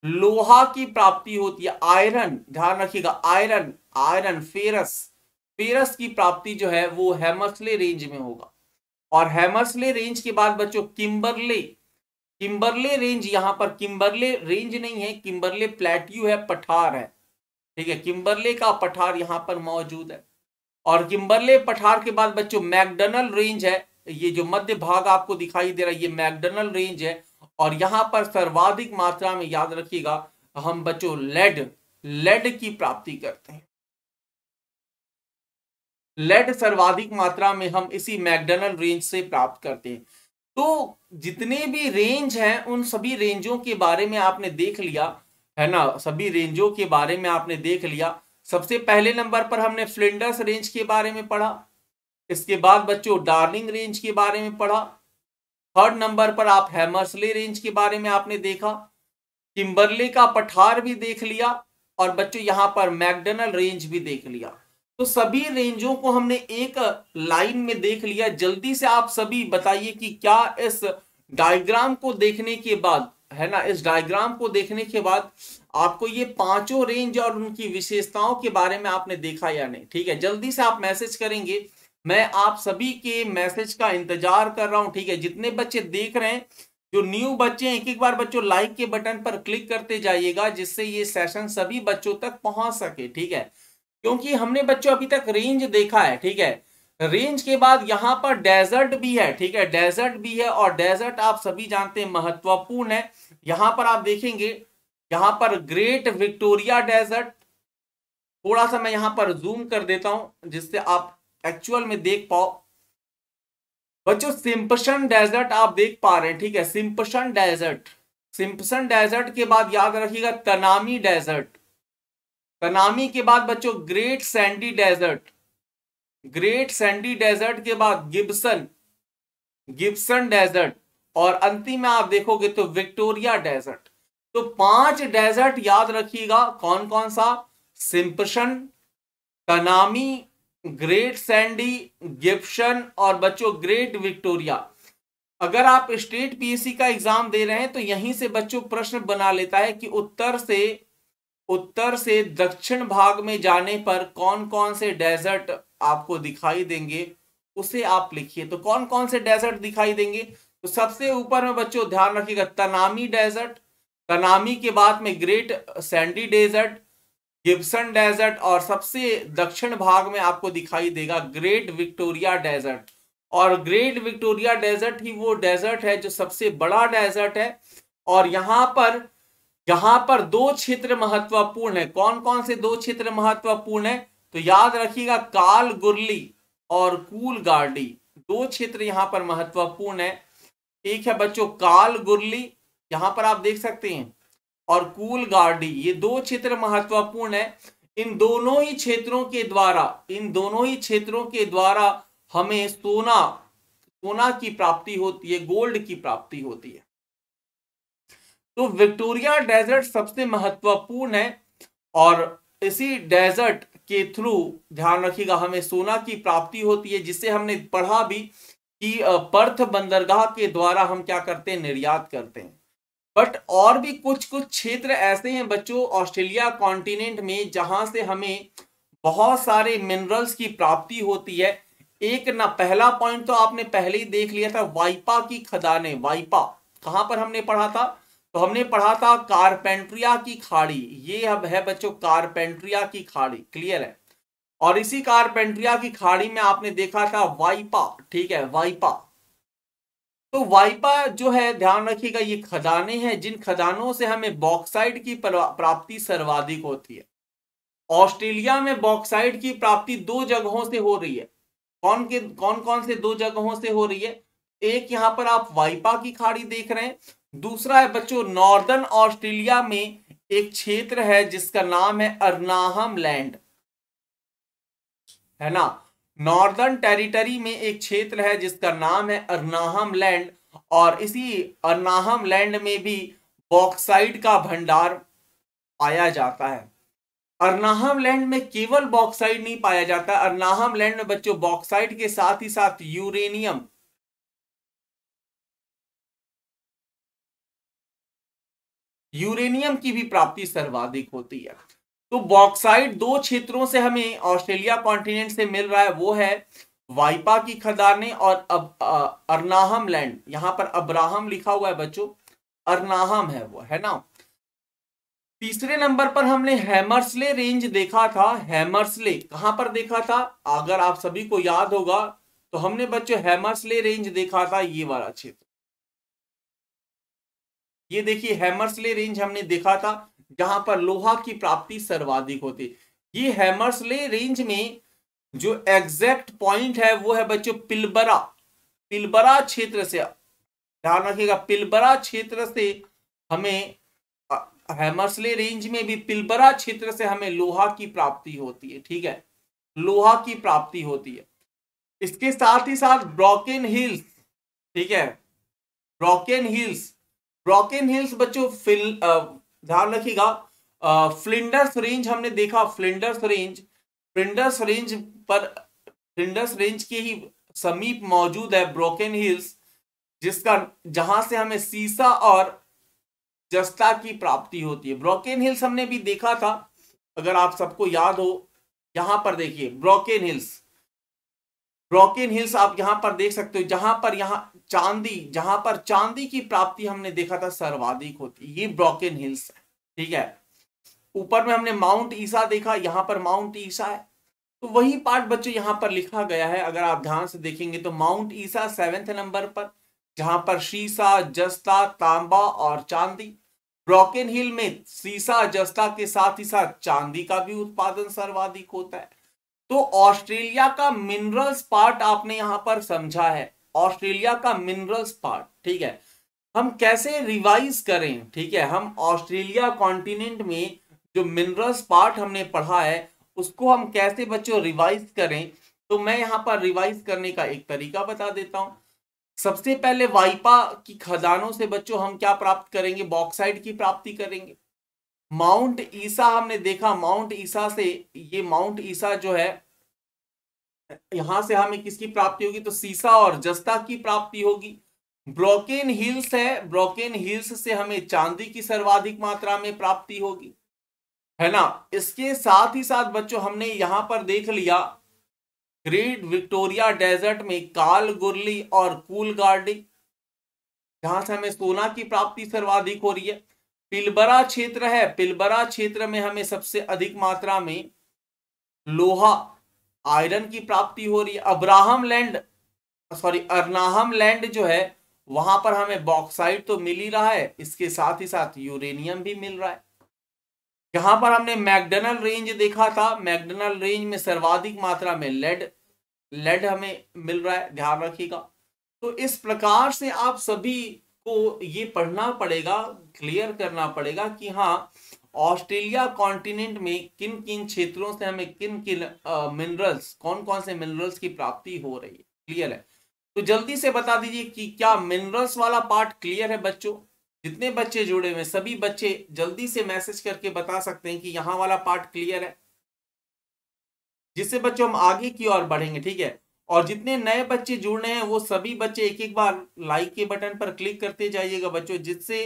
लोहा की प्राप्ति होती है, आयरन, ध्यान रखिएगा, आयरन आयरन फेरस फेरस की प्राप्ति जो है वो हैमर्सली रेंज में होगा। और हैमर्सली रेंज के बाद बच्चों किम्बरले किम्बरले रेंज, यहाँ पर किम्बरले रेंज नहीं है, किम्बरले प्लेट्यू है, पठार है, ठीक है, किम्बरले का पठार यहाँ पर मौजूद है। और किम्बरले पठार के बाद बच्चों मैकडनल रेंज है, ये जो मध्य भाग आपको दिखाई दे रहा है ये मैकडनल रेंज है, और यहाँ पर सर्वाधिक मात्रा में याद रखिएगा हम बच्चों लेड लेड की प्राप्ति करते हैं, लेड सर्वाधिक मात्रा में हम इसी मैकडनल रेंज से प्राप्त करते हैं। तो जितने भी रेंज हैं उन सभी रेंजों के बारे में आपने देख लिया, है ना, सभी रेंजों के बारे में आपने देख लिया। सबसे पहले नंबर पर हमने फ्लिंडर्स रेंज के बारे में पढ़ा, इसके बाद बच्चों डार्लिंग रेंज के बारे में पढ़ा, थर्ड नंबर पर आप हैमर्सले रेंज के बारे में आपने देखा, किम्बरले का पठार भी देख लिया, और बच्चों यहाँ पर मैकडनल रेंज भी देख लिया। तो सभी रेंजों को हमने एक लाइन में देख लिया। जल्दी से आप सभी बताइए कि क्या इस डायग्राम को देखने के बाद, है ना, इस डायग्राम को देखने के बाद आपको ये पांचों रेंज और उनकी विशेषताओं के बारे में आपने देखा या नहीं। ठीक है, जल्दी से आप मैसेज करेंगे, मैं आप सभी के मैसेज का इंतजार कर रहा हूं। ठीक है, जितने बच्चे देख रहे हैं जो न्यू बच्चे हैं एक एक बार बच्चों लाइक के बटन पर क्लिक करते जाइएगा, जिससे ये सेशन सभी बच्चों तक पहुंच सके। ठीक है, क्योंकि हमने बच्चों अभी तक रेंज देखा है। ठीक है, रेंज के बाद यहाँ पर डेजर्ट भी है। ठीक है, डेजर्ट भी है और डेजर्ट आप सभी जानते हैं महत्वपूर्ण है। यहाँ पर आप देखेंगे यहाँ पर ग्रेट विक्टोरिया डेजर्ट, थोड़ा सा मैं यहाँ पर जूम कर देता हूं जिससे आप एक्चुअल में देख पाओ। बच्चों सिम्पसन डेजर्ट आप देख पा रहे हैं। ठीक है, सिम्पसन डेजर्ट, सिम्पसन डेजर्ट के बाद याद रखिएगा तनामी डेजर्ट, तनामी के बाद बच्चों great Sandy desert, great Sandy desert के बाद गिब्सन, गिब्सन डेजर्ट और अंतिम में आप देखोगे तो विक्टोरिया डेजर्ट। तो पांच डेजर्ट याद रखिएगा, कौन कौन सा, Simpson, Tanami, great Sandy, Gibson और बच्चों ग्रेट विक्टोरिया। अगर आप स्टेट पीएससी का एग्जाम दे रहे हैं तो यहीं से बच्चों प्रश्न बना लेता है कि उत्तर से उत्तर से दक्षिण भाग में जाने पर कौन कौन से डेजर्ट आपको दिखाई देंगे, उसे आप लिखिए। तो कौन कौन से डेजर्ट दिखाई देंगे, तो सबसे ऊपर में बच्चों ध्यान रखिएगा तनामी डेजर्ट, तनामी के बाद में great Sandy desert, Gibson desert और सबसे दक्षिण भाग में आपको दिखाई देगा ग्रेट विक्टोरिया डेजर्ट। और ग्रेट विक्टोरिया डेजर्ट ही वो डेजर्ट है जो सबसे बड़ा डेजर्ट है। और यहाँ पर यहाँ पर दो क्षेत्र महत्वपूर्ण है। कौन कौन से दो क्षेत्र महत्वपूर्ण है, तो याद रखिएगा कालगुर्ली और कूलगार्डी, दो क्षेत्र यहाँ पर महत्वपूर्ण है। एक है बच्चों कालगुर्ली, यहाँ पर आप देख सकते हैं, और कूलगार्डी, ये दो क्षेत्र महत्वपूर्ण है। इन दोनों ही क्षेत्रों के द्वारा इन दोनों ही क्षेत्रों के द्वारा हमें सोना सोना की प्राप्ति होती है, गोल्ड की प्राप्ति होती है। तो विक्टोरिया डेजर्ट सबसे महत्वपूर्ण है और इसी डेजर्ट के थ्रू ध्यान रखिएगा हमें सोना की प्राप्ति होती है, जिसे हमने पढ़ा भी कि पर्थ बंदरगाह के द्वारा हम क्या करते हैं, निर्यात करते हैं। बट और भी कुछ कुछ क्षेत्र ऐसे हैं बच्चों ऑस्ट्रेलिया कॉन्टिनेंट में जहां से हमें बहुत सारे मिनरल्स की प्राप्ति होती है। एक ना पहला पॉइंट तो आपने पहले ही देख लिया था, वाइपा की खदानें। वाइपा कहां पर हमने पढ़ा था, तो हमने पढ़ा था कारपेंट्रिया की खाड़ी, ये अब है बच्चों कारपेंट्रिया की खाड़ी, क्लियर है। और इसी कारपेंट्रिया की खाड़ी में आपने देखा था वाइपा। ठीक है, वाइपा, तो वाइपा जो है ध्यान रखिएगा ये खदानें हैं जिन खदानों से हमें बॉक्साइट की प्राप्ति सर्वाधिक होती है। ऑस्ट्रेलिया में बॉक्साइट की प्राप्ति दो जगहों से हो रही है। कौन के कौन कौन से दो जगहों से हो रही है, एक यहाँ पर आप वाइपा की खाड़ी देख रहे हैं, दूसरा है बच्चों नॉर्दर्न ऑस्ट्रेलिया में एक क्षेत्र है जिसका नाम है अर्नाहम लैंड, है ना, नॉर्दर्न टेरिटरी में एक क्षेत्र है जिसका नाम है अर्नाहम लैंड। और इसी अर्नाहम लैंड में भी बॉक्साइट का भंडार पाया जाता है। अर्नाहम लैंड में केवल बॉक्साइट नहीं पाया जाता, अर्नाहम लैंड में बच्चों बॉक्साइट के साथ ही साथ यूरेनियम यूरेनियम की भी प्राप्ति सर्वाधिक होती है। तो बॉक्साइट दो क्षेत्रों से हमें ऑस्ट्रेलिया कॉन्टिनेंट से मिल रहा है, वो है वाइपा की खदानें और अब अर्नाहम लैंड। यहाँ पर अब्राहम लिखा हुआ है बच्चों, अर्नाहम है वो, है ना। तीसरे नंबर पर हमने हैमर्सले रेंज देखा था। हैमर्सले कहाँ पर देखा था, अगर आप सभी को याद होगा तो हमने बच्चों हैमर्सले रेंज देखा था, ये वाला क्षेत्र, ये देखिए हैमर्सले रेंज हमने देखा था जहां पर लोहा की प्राप्ति सर्वाधिक होती है। ये हैमर्सले रेंज में जो एग्जैक्ट पॉइंट है वो है बच्चों पिलबरा, पिलबरा क्षेत्र से ध्यान रखिएगा, पिलबरा क्षेत्र से हमें हैमर्सले रेंज में भी पिलबरा क्षेत्र से हमें लोहा की प्राप्ति होती है। ठीक है, लोहा की प्राप्ति होती है। इसके साथ ही साथ ब्रोकन हिल्स, ठीक है, ब्रोकन हिल्स ब्रोकन हिल्स बच्चों फिल ध्यान रखिएगा फ्लिंडर्स रेंज हमने देखा। फ्लिंडर्स रेंज फ्लिंडर्स रेंज पर फ्लिंडर्स रेंज के ही समीप मौजूद है ब्रोकन हिल्स, जिसका जहां से हमें सीसा और जस्ता की प्राप्ति होती है। ब्रोकन हिल्स हमने भी देखा था, अगर आप सबको याद हो। यहां पर देखिए ब्रोकन हिल्स, ब्रोकन हिल्स आप यहाँ पर देख सकते हो, जहां पर यहाँ चांदी जहां पर चांदी की प्राप्ति हमने देखा था सर्वाधिक होती, ये ब्रोकन हिल्स है, ठीक है। ऊपर में हमने माउंट ईसा देखा, यहाँ पर माउंट ईसा है, तो वही पार्ट बच्चों यहाँ पर लिखा गया है। अगर आप ध्यान से देखेंगे तो माउंट ईसा सेवेंथ नंबर पर, जहां पर शीशा, जस्ता, तांबा और चांदी। ब्रोकन हिल में शीशा, जस्ता के साथ ही साथ चांदी का भी उत्पादन सर्वाधिक होता है। तो ऑस्ट्रेलिया का मिनरल्स पार्ट आपने यहाँ पर समझा है, ऑस्ट्रेलिया का मिनरल्स पार्ट, ठीक है। हम कैसे रिवाइज करें, ठीक है, हम ऑस्ट्रेलिया कॉन्टिनेंट में जो मिनरल्स पार्ट हमने पढ़ा है उसको हम कैसे बच्चों रिवाइज करें, तो मैं यहाँ पर रिवाइज करने का एक तरीका बता देता हूँ। सबसे पहले वाइपा की खजानों से बच्चों हम क्या प्राप्त करेंगे, बॉक्साइट की प्राप्ति करेंगे। माउंट ईसा हमने देखा, माउंट ईसा से ये माउंट ईसा जो है यहां से हमें किसकी प्राप्ति होगी, तो सीसा और जस्ता की प्राप्ति होगी। ब्रोकन हिल्स है, ब्रोकन हिल्स से हमें चांदी की सर्वाधिक मात्रा में प्राप्ति होगी, है ना। इसके साथ ही साथ बच्चों हमने यहां पर देख लिया ग्रेट विक्टोरिया डेजर्ट में कालगुर्ली और कूलगार्डी, जहां से हमें सोना की प्राप्ति सर्वाधिक हो रही है। पिलबरा क्षेत्र है, पिलबरा क्षेत्र में हमें सबसे अधिक मात्रा में लोहा, आयरन की प्राप्ति हो रही है। Abraham Land sorry Arnhem Land जो है वहां पर हमें बॉक्साइट तो मिल ही रहा है, इसके साथ ही साथ यूरेनियम भी मिल रहा है। यहाँ पर हमने मैकडनल रेंज देखा था, मैकडनल रेंज में सर्वाधिक मात्रा में लेड लेड हमें मिल रहा है, ध्यान रखिएगा। तो इस प्रकार से आप सभी को ये पढ़ना पड़ेगा, क्लियर करना पड़ेगा कि हाँ ऑस्ट्रेलिया कॉन्टिनेंट में किन किन क्षेत्रों से हमें किन किन मिनरल्स, कौन कौन से मिनरल्स की प्राप्ति हो रही है, क्लियर है। तो जल्दी से बता दीजिए कि क्या मिनरल्स वाला पार्ट क्लियर है बच्चों। जितने बच्चे जुड़े हुए सभी बच्चे जल्दी से मैसेज करके बता सकते हैं कि यहाँ वाला पार्ट क्लियर है, जिससे बच्चों हम आगे की ओर बढ़ेंगे, ठीक है। और जितने नए बच्चे जुड़ने हैं वो सभी बच्चे एक एक बार लाइक के बटन पर क्लिक करते जाइएगा बच्चों, जिससे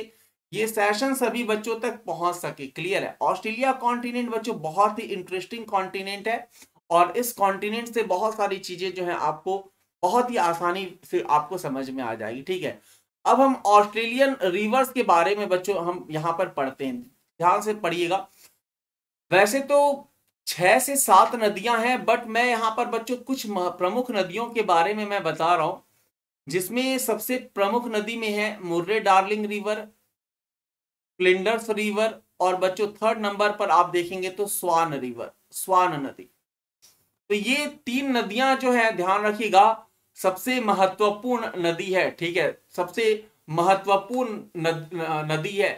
ये सेशन सभी बच्चों तक पहुंच सके, क्लियर है। ऑस्ट्रेलिया कॉन्टिनेंट बच्चों बहुत ही इंटरेस्टिंग कॉन्टिनेंट है, और इस कॉन्टिनेंट से बहुत सारी चीजें जो है आपको बहुत ही आसानी से आपको समझ में आ जाएगी, ठीक है। अब हम ऑस्ट्रेलियन रिवर्स के बारे में बच्चों हम यहाँ पर पढ़ते हैं, ध्यान से पढ़िएगा। वैसे तो छह से सात नदियां हैं, बट मैं यहाँ पर बच्चों कुछ प्रमुख नदियों के बारे में मैं बता रहा हूँ, जिसमें सबसे प्रमुख नदी में है मुर्रे डार्लिंग river, Flinders river, और बच्चों थर्ड नंबर पर आप देखेंगे तो स्वान रिवर, स्वान नदी। तो ये तीन नदियां जो है ध्यान रखिएगा सबसे महत्वपूर्ण नदी है, ठीक है, सबसे महत्वपूर्ण नद, नदी है।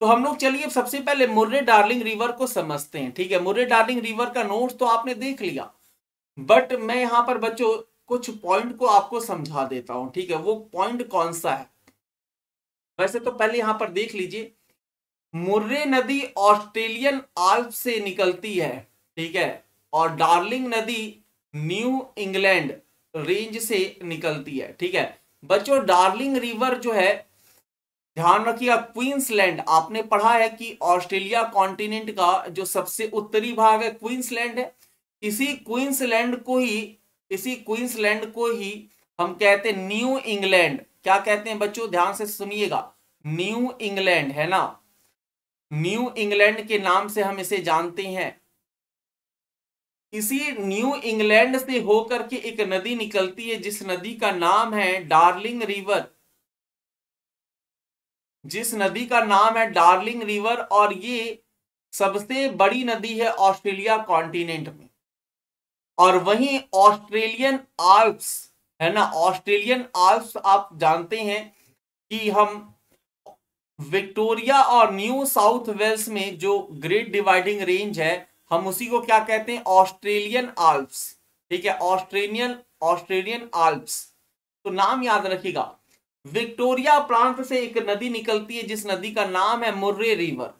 तो हम लोग चलिए सबसे पहले मुर्रे डार्लिंग रिवर को समझते हैं, ठीक है। मुर्रे डार्लिंग रिवर का नोट्स तो आपने देख लिया, बट मैं यहाँ पर बच्चों कुछ पॉइंट को आपको समझा देता हूँ, ठीक है। वो पॉइंट कौन सा है, वैसे तो पहले यहाँ पर देख लीजिए, मुर्रे नदी ऑस्ट्रेलियन आल्प्स से निकलती है, ठीक है, और डार्लिंग नदी न्यू इंग्लैंड रेंज से निकलती है, ठीक है। बच्चों डार्लिंग रिवर जो है ध्यान रखिएगा, क्वींसलैंड आपने पढ़ा है कि ऑस्ट्रेलिया कॉन्टिनेंट का जो सबसे उत्तरी भाग है क्वींसलैंड है, इसी क्वींसलैंड को ही इसी क्वींसलैंड को ही हम कहते हैं न्यू इंग्लैंड। क्या कहते हैं बच्चों, ध्यान से सुनिएगा, न्यू इंग्लैंड, है ना, न्यू इंग्लैंड के नाम से हम इसे जानते हैं। इसी न्यू इंग्लैंड से होकर के एक नदी निकलती है, जिस नदी का नाम है डार्लिंग रिवर, जिस नदी का नाम है डार्लिंग रिवर, और ये सबसे बड़ी नदी है ऑस्ट्रेलिया कॉन्टिनेंट में। और वहीं ऑस्ट्रेलियन आल्प्स, है ना, ऑस्ट्रेलियन आल्प्स आप जानते हैं कि हम विक्टोरिया और न्यू साउथ वेल्स में जो ग्रेट डिवाइडिंग रेंज है हम उसी को क्या कहते हैं, ऑस्ट्रेलियन आल्प्स, ठीक है, ऑस्ट्रेलियन ऑस्ट्रेलियन आल्प्स। तो नाम याद रखिएगा। विक्टोरिया प्रांत से एक नदी निकलती है, जिस नदी का नाम है मुर्रे रिवर,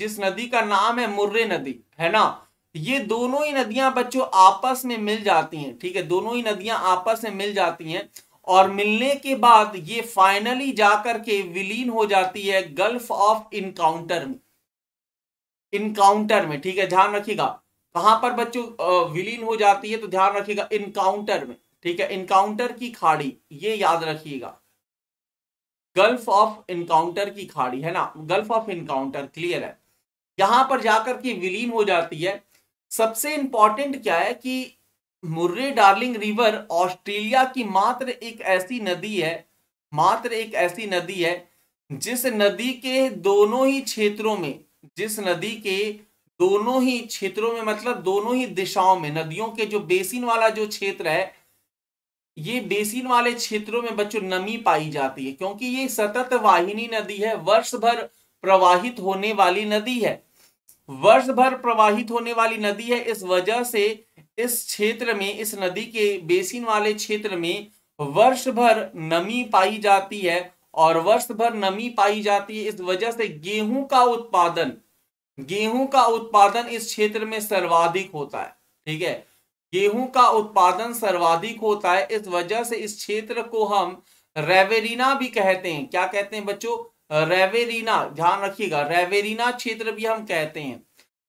जिस नदी का नाम है मुर्रे नदी, है ना। ये दोनों ही नदियां बच्चों आपस में मिल जाती हैं, ठीक है, दोनों ही नदियां आपस में मिल जाती हैं, और मिलने के बाद ये फाइनली जाकर के विलीन हो जाती है गल्फ ऑफ इनकाउंटर में, इनकाउंटर में, ठीक है, ध्यान रखिएगा। कहां पर बच्चों विलीन हो जाती है, तो ध्यान रखिएगा इनकाउंटर में, ठीक है, इनकाउंटर की खाड़ी, ये याद रखिएगा, गल्फ ऑफ इनकाउंटर की खाड़ी है ना, गल्फ ऑफ इनकाउंटर, क्लियर है, यहां पर जाकर के विलीन हो जाती है। सबसे इंपॉर्टेंट क्या है कि मुर्रे डार्लिंग रिवर ऑस्ट्रेलिया की मात्र एक ऐसी नदी है, मात्र एक ऐसी नदी है जिस नदी के दोनों ही क्षेत्रों में, जिस नदी के दोनों ही क्षेत्रों में मतलब दोनों ही दिशाओं में, नदियों के जो बेसिन वाला जो क्षेत्र है, ये बेसिन वाले क्षेत्रों में बच्चों नमी पाई जाती है, क्योंकि ये सतत वाहिनी नदी है, वर्ष भर प्रवाहित होने वाली नदी है, वर्ष भर प्रवाहित होने वाली नदी है। इस वजह से इस क्षेत्र में, इस नदी के बेसिन वाले क्षेत्र में वर्ष भर नमी पाई जाती है, और वर्ष भर नमी पाई जाती है, इस वजह से गेहूं का उत्पादन, गेहूं का उत्पादन इस क्षेत्र में सर्वाधिक होता है, ठीक है, गेहूं का उत्पादन सर्वाधिक होता है। इस वजह से इस क्षेत्र को हम रेवेरीना भी कहते हैं, क्या कहते हैं बच्चों, रेवेरीना, ध्यान रखिएगा, रेवेरीना क्षेत्र भी हम कहते हैं।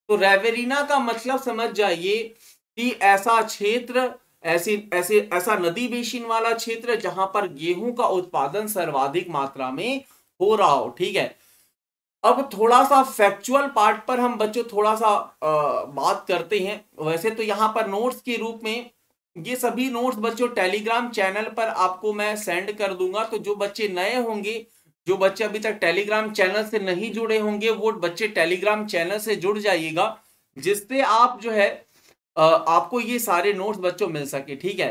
तो रेवेरीना का मतलब समझ जाइए कि ऐसा क्षेत्र, ऐसी ऐसे ऐसा नदी बेसिन वाला क्षेत्र जहां पर गेहूं का उत्पादन सर्वाधिक मात्रा में हो रहा हो, ठीक है। अब थोड़ा सा फैक्चुअल पार्ट पर हम बच्चों थोड़ा सा आ, बात करते हैं। वैसे तो यहाँ पर नोट्स के रूप में ये सभी नोट्स बच्चों टेलीग्राम चैनल पर आपको मैं सेंड कर दूंगा, तो जो बच्चे नए होंगे, जो बच्चे अभी तक टेलीग्राम चैनल से नहीं जुड़े होंगे, वो बच्चे टेलीग्राम चैनल से जुड़ जाइएगा, जिससे आप जो है आ, आपको ये सारे नोट्स बच्चों मिल सके, ठीक है।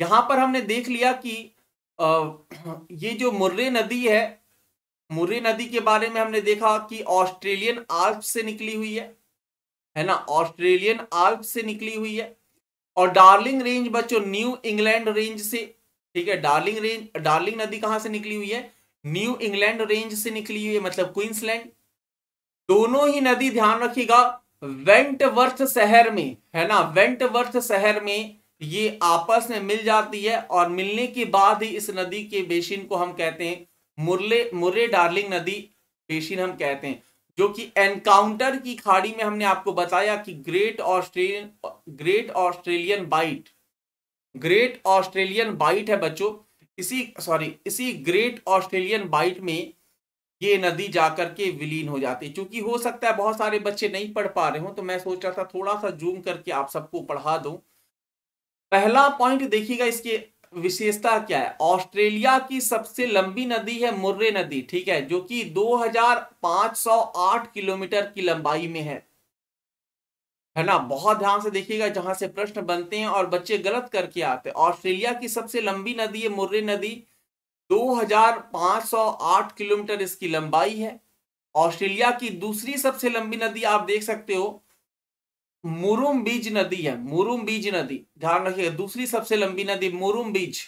यहाँ पर हमने देख लिया कि आ, ये जो मुर्रे नदी है, मुर्रे नदी के बारे में हमने देखा कि ऑस्ट्रेलियन आल्प्स से निकली हुई है, है ना, ऑस्ट्रेलियन आल्प्स से निकली हुई है। और डार्लिंग रेंज बच्चों न्यू इंग्लैंड रेंज से, ठीक है, डार्लिंग रेंज, डार्लिंग नदी कहाँ से निकली हुई है, न्यू इंग्लैंड रेंज से निकली हुई है, मतलब क्वींसलैंड। दोनों ही नदी ध्यान रखिएगा वेंटवर्थ शहर में, है ना, वेंटवर्थ शहर में ये आपस में मिल जाती है, और मिलने के बाद ही इस नदी के बेसिन को हम कहते हैं मुर्रे मुर्रे डार्लिंग नदी बेसिन हम कहते हैं, जो कि एनकाउंटर की खाड़ी में हमने आपको बताया कि Great Australian ग्रेट ऑस्ट्रेलियन बाइट ग्रेट ऑस्ट्रेलियन बाइट है बच्चों। इसी सॉरी इसी ग्रेट ऑस्ट्रेलियन बाइट में ये नदी जाकर के विलीन हो जाती है। चूंकि हो सकता है बहुत सारे बच्चे नहीं पढ़ पा रहे हो, तो मैं सोच रहा था थोड़ा सा जूम करके आप सबको पढ़ा दूं। पहला पॉइंट देखिएगा, इसके विशेषता क्या है। ऑस्ट्रेलिया की सबसे लंबी नदी है मुर्रे नदी, ठीक है, जो कि दो हज़ार पाँच सौ आठ किलोमीटर की लंबाई में है, है ना। बहुत ध्यान से देखिएगा, जहां से प्रश्न बनते हैं और बच्चे गलत करके आते हैं। ऑस्ट्रेलिया की सबसे लंबी नदी है मुर्रे नदी, दो हज़ार पाँच सौ आठ किलोमीटर इसकी लंबाई है। ऑस्ट्रेलिया की दूसरी सबसे लंबी नदी आप देख सकते हो मुरुमबीज नदी है, मुरुमबीज नदी, ध्यान रखिएगा, दूसरी सबसे लंबी नदी मुरुमबीज,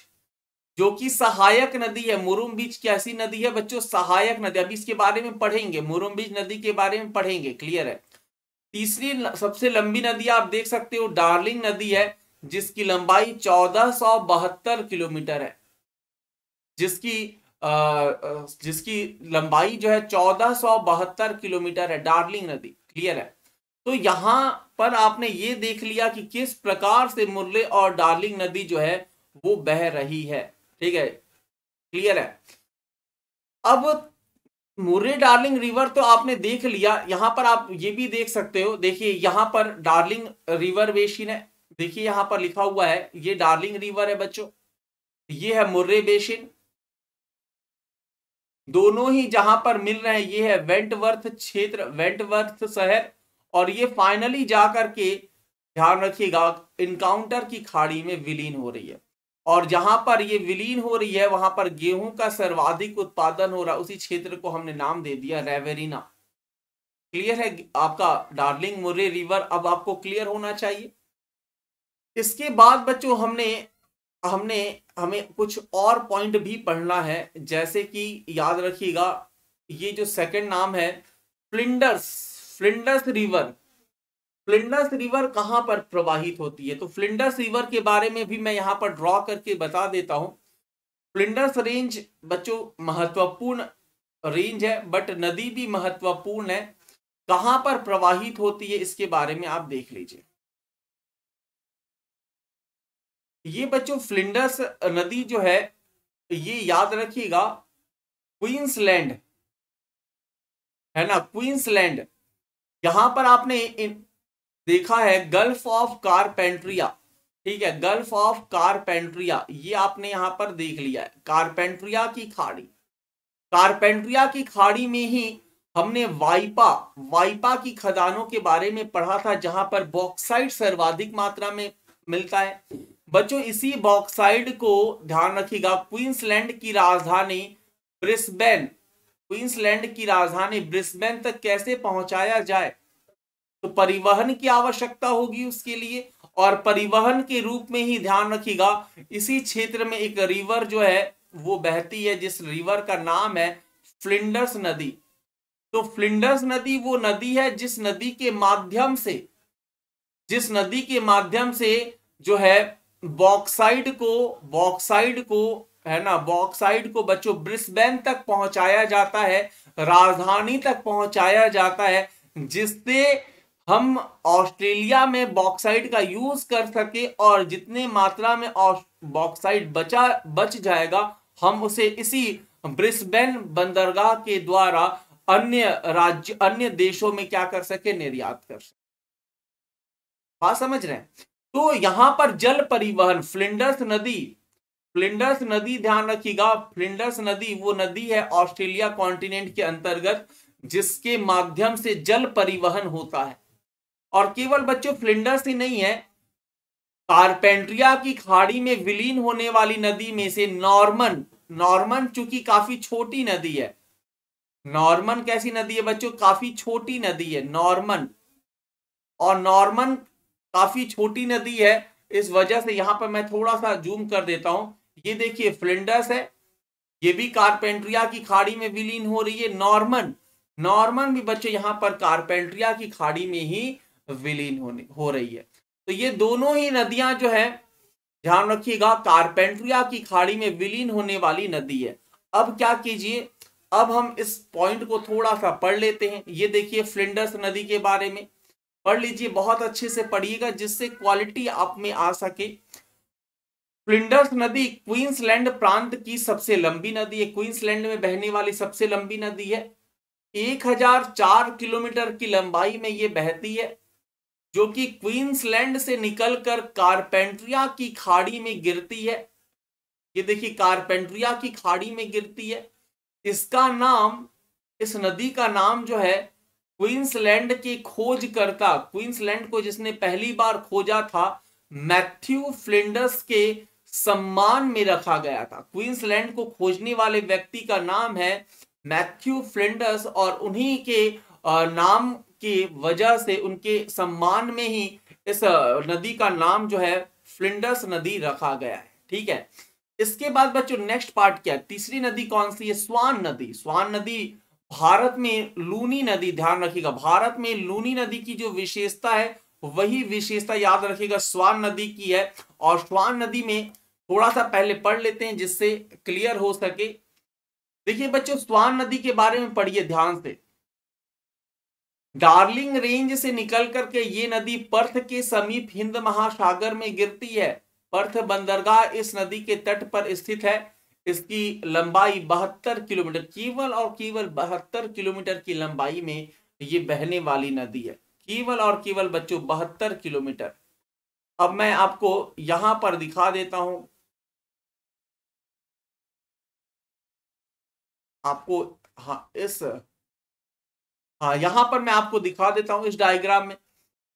जो कि सहायक नदी है। मुरुमबीज कैसी नदी है बच्चों, सहायक नदी, अभी इसके बारे में पढ़ेंगे, मुरुमबीज नदी के बारे में पढ़ेंगे, क्लियर है। तीसरी सबसे लंबी नदी आप देख सकते हो डार्लिंग नदी है, जिसकी लंबाई चौदह सौ बहत्तर किलोमीटर है, जिसकी आ, जिसकी लंबाई जो है चौदह सौ बहत्तर किलोमीटर है, डार्लिंग नदी, क्लियर है। तो यहां पर आपने ये देख लिया कि किस प्रकार से मुर्रे और डार्लिंग नदी जो है वो बह रही है, ठीक है, क्लियर है। अब मुर्रे डार्लिंग रिवर तो आपने देख लिया, यहां पर आप ये भी देख सकते हो, देखिए यहां पर डार्लिंग रिवर बेसिन है, देखिए यहां पर लिखा हुआ है, ये डार्लिंग रिवर है बच्चों, ये है मुर्रे बेसिन, दोनों ही जहां पर मिल रहे हैं, ये है वेंटवर्थ क्षेत्र, वेंटवर्थ शहर, और ये फाइनली जाकर के ध्यान रखिएगा इनकाउंटर की खाड़ी में विलीन हो रही है। और जहां पर ये विलीन हो रही है, वहां पर गेहूं का सर्वाधिक उत्पादन हो रहा है, उसी क्षेत्र को हमने नाम दे दिया रेवेरीना, क्लियर है आपका डार्लिंग मुर्रे रिवर। अब आपको क्लियर होना चाहिए। इसके बाद बच्चों हमने हमने हमें कुछ और पॉइंट भी पढ़ना है, जैसे कि याद रखिएगा ये जो सेकेंड नाम है Flinders, Flinders River, Flinders River कहां पर प्रवाहित होती है, तो फ्लिंडर्स रिवर के बारे में भी मैं यहां पर ड्रॉ करके बता देता हूं। फ्लिंडर्स रेंज बच्चों महत्वपूर्ण रेंज है, बट नदी भी महत्वपूर्ण है, कहां पर प्रवाहित होती है इसके बारे में आप देख लीजिए, ये बच्चों फ्लिंडर्स नदी जो है ये याद रखिएगा क्वींसलैंड है ना, क्वींसलैंड। यहां पर आपने देखा है गल्फ ऑफ कारपेंट्रिया, ठीक है, गल्फ ऑफ कारपेंट्रिया ये आपने यहां पर देख लिया है, कारपेंट्रिया की खाड़ी। कारपेंट्रिया की खाड़ी में ही हमने वाइपा वाइपा की खदानों के बारे में पढ़ा था, जहां पर बॉक्साइट सर्वाधिक मात्रा में मिलता है। बच्चों इसी बॉक्साइट को ध्यान रखिएगा, क्वींसलैंड की राजधानी ब्रिस्बेन, क्वींसलैंड की राजधानी ब्रिस्बेन तक कैसे पहुंचाया जाए, तो परिवहन की आवश्यकता होगी उसके लिए, और परिवहन के रूप में ही ध्यान रखिएगा इसी क्षेत्र में एक रिवर जो है वो बहती है, जिस रिवर का नाम है फ्लिंडर्स नदी। तो फ्लिंडर्स नदी वो नदी है जिस नदी के माध्यम से जिस नदी के माध्यम से जो है बॉक्साइट को बॉक्साइट को है ना बॉक्साइट को बच्चों ब्रिस्बेन तक पहुंचाया जाता है, राजधानी तक पहुंचाया जाता है, जिससे हम ऑस्ट्रेलिया में बॉक्साइट का यूज कर सके, और जितने मात्रा में बॉक्साइट बचा बच जाएगा हम उसे इसी ब्रिस्बेन बंदरगाह के द्वारा अन्य राज्य अन्य देशों में क्या कर सके, निर्यात कर सके। बात समझ रहे हैं? तो यहां पर जल परिवहन, फ्लिंडर्स नदी फ्लिंडर्स नदी ध्यान रखिएगा, फ्लिंडर्स नदी वो नदी है ऑस्ट्रेलिया कॉन्टिनेंट के अंतर्गत जिसके माध्यम से जल परिवहन होता है। और केवल बच्चों फ्लिंडर्स ही नहीं है, कारपेंट्रिया की खाड़ी में विलीन होने वाली नदी में से नॉर्मन नॉर्मन चूंकि काफी छोटी नदी है, नॉर्मन कैसी नदी है बच्चों, काफी छोटी नदी है नॉर्मन, और नॉर्मन काफी छोटी नदी है, इस वजह से यहां पर मैं थोड़ा सा जूम कर देता हूं। ये देखिए फ्लिंडर्स है, ये भी कारपेंट्रिया की खाड़ी में विलीन हो रही है, नॉर्मन नॉर्मन भी बच्चे यहाँ पर कारपेंट्रिया की खाड़ी में ही विलीन होने हो रही है। तो ये दोनों ही नदियां जो है ध्यान रखिएगा कारपेंट्रिया की खाड़ी में विलीन होने वाली नदी है। अब क्या कीजिए, अब हम इस पॉइंट को थोड़ा सा पढ़ लेते हैं। ये देखिए फ्लिंडर्स नदी के बारे में पढ़ लीजिए, बहुत अच्छे से पढ़िएगा जिससे क्वालिटी आप में आ सके। फ्लिंडर्स नदी क्वींसलैंड प्रांत की सबसे लंबी नदी है, क्वींसलैंड में बहने वाली सबसे लंबी नदी है। एक हज़ार चार किलोमीटर की लंबाई में ये बहती है, जो कि क्वींसलैंड से निकलकर कारपेंट्रिया की खाड़ी में गिरती है। ये देखिए कारपेंट्रिया की खाड़ी में गिरती है। इसका नाम, इस नदी का नाम जो है क्वींसलैंड के खोजकर्ता, क्वींसलैंड को जिसने पहली बार खोजा था मैथ्यू फ्लिंडर्स के सम्मान में रखा गया था। क्वींसलैंड को खोजने वाले व्यक्ति का नाम है मैथ्यू फ्लिंडर्स, और उन्हीं के नाम की वजह से, उनके सम्मान में ही इस नदी का नाम जो है फ्लिंडर्स नदी रखा गया है। ठीक है, इसके बाद बच्चों नेक्स्ट पार्ट क्या है, तीसरी नदी कौन सी है, स्वान नदी। स्वान नदी भारत में लूनी नदी, ध्यान रखिएगा भारत में लूनी नदी की जो विशेषता है वही विशेषता याद रखिएगा स्वान नदी की है। और स्वान नदी में थोड़ा सा पहले पढ़ लेते हैं जिससे क्लियर हो सके। देखिए बच्चों स्वान नदी के बारे में पढ़िए ध्यान से। डार्लिंग रेंज से निकलकर के ये नदी पर्थ के समीप हिंद महासागर में गिरती है। पर्थ बंदरगाह इस नदी के तट पर स्थित है। इसकी लंबाई बहत्तर किलोमीटर, केवल और केवल बहत्तर किलोमीटर की लंबाई में ये बहने वाली नदी है, केवल और केवल बच्चों बहत्तर किलोमीटर। अब मैं आपको यहां पर दिखा देता हूं, आपको हाँ इस हाँ यहाँ पर मैं आपको दिखा देता हूँ इस डायग्राम में।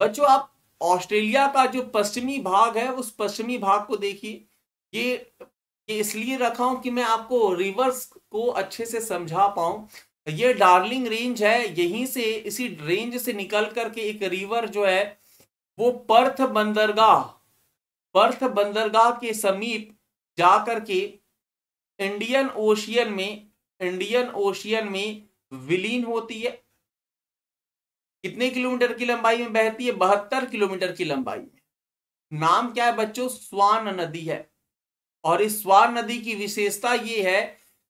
बच्चों आप ऑस्ट्रेलिया का जो पश्चिमी भाग है उस पश्चिमी भाग को देखिए। ये ये इसलिए रखा हूँ कि मैं आपको रिवर्स को अच्छे से समझा पाऊँ। ये डार्लिंग रेंज है, यहीं से इसी रेंज से निकल करके एक रिवर जो है वो पर्थ बंदरगाह पर्थ बंदरगाह के समीप जा करके इंडियन ओशियन में इंडियन ओशियन में विलीन होती है। कितने किलोमीटर की लंबाई में बहती है, बहत्तर किलोमीटर की लंबाई में। नाम क्या है बच्चों, स्वान नदी है। और इस स्वान नदी की विशेषता ये है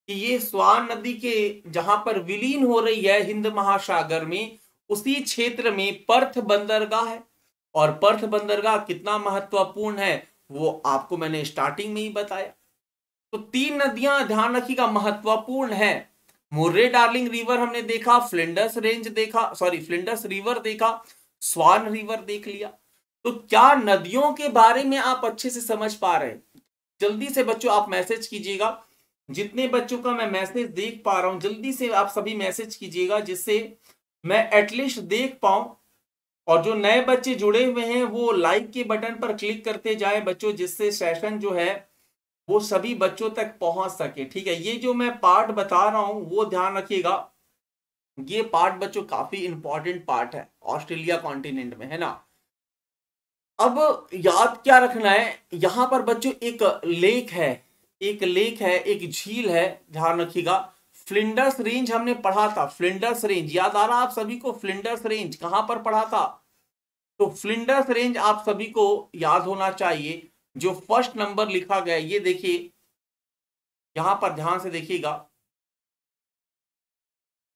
कि ये स्वान नदी के जहां पर विलीन हो रही है हिंद महासागर में, उसी क्षेत्र में पर्थ बंदरगाह है। और पर्थ बंदरगाह कितना महत्वपूर्ण है, वो आपको मैंने स्टार्टिंग में ही बताया। तो तीन नदियां ध्यान रखिएगा महत्वपूर्ण है। मुर्रे डार्लिंग रिवर हमने देखा, फ्लिंडर्स रेंज देखा, सॉरी फ्लिंडर्स रिवर देखा, स्वान रिवर देख लिया। तो क्या नदियों के बारे में आप अच्छे से समझ पा रहे हैं? जल्दी से बच्चों आप मैसेज कीजिएगा, जितने बच्चों का मैं मैसेज देख पा रहा हूं जल्दी से आप सभी मैसेज कीजिएगा, जिससे मैं एटलीस्ट देख पाऊं। और जो नए बच्चे जुड़े हुए हैं वो लाइक के बटन पर क्लिक करते जाए बच्चों, जिससे सेशन जो है वो सभी बच्चों तक पहुंच सके। ठीक है, ये जो मैं पार्ट बता रहा हूं वो ध्यान रखिएगा, ये पार्ट बच्चों काफी इंपॉर्टेंट पार्ट है ऑस्ट्रेलिया कॉन्टिनेंट में, है ना। अब याद क्या रखना है, यहाँ पर बच्चों एक लेक है, एक लेक है, एक झील है, ध्यान रखिएगा। फ्लिंडर्स रेंज हमने पढ़ा था, फ्लिंडर्स रेंज याद आ रहा आप सभी को? फ्लिंडर्स रेंज कहाँ पर पढ़ा था? तो फ्लिंडर्स रेंज आप सभी को याद होना चाहिए, जो फर्स्ट नंबर लिखा गया ये देखिए यहां पर, ध्यान से देखिएगा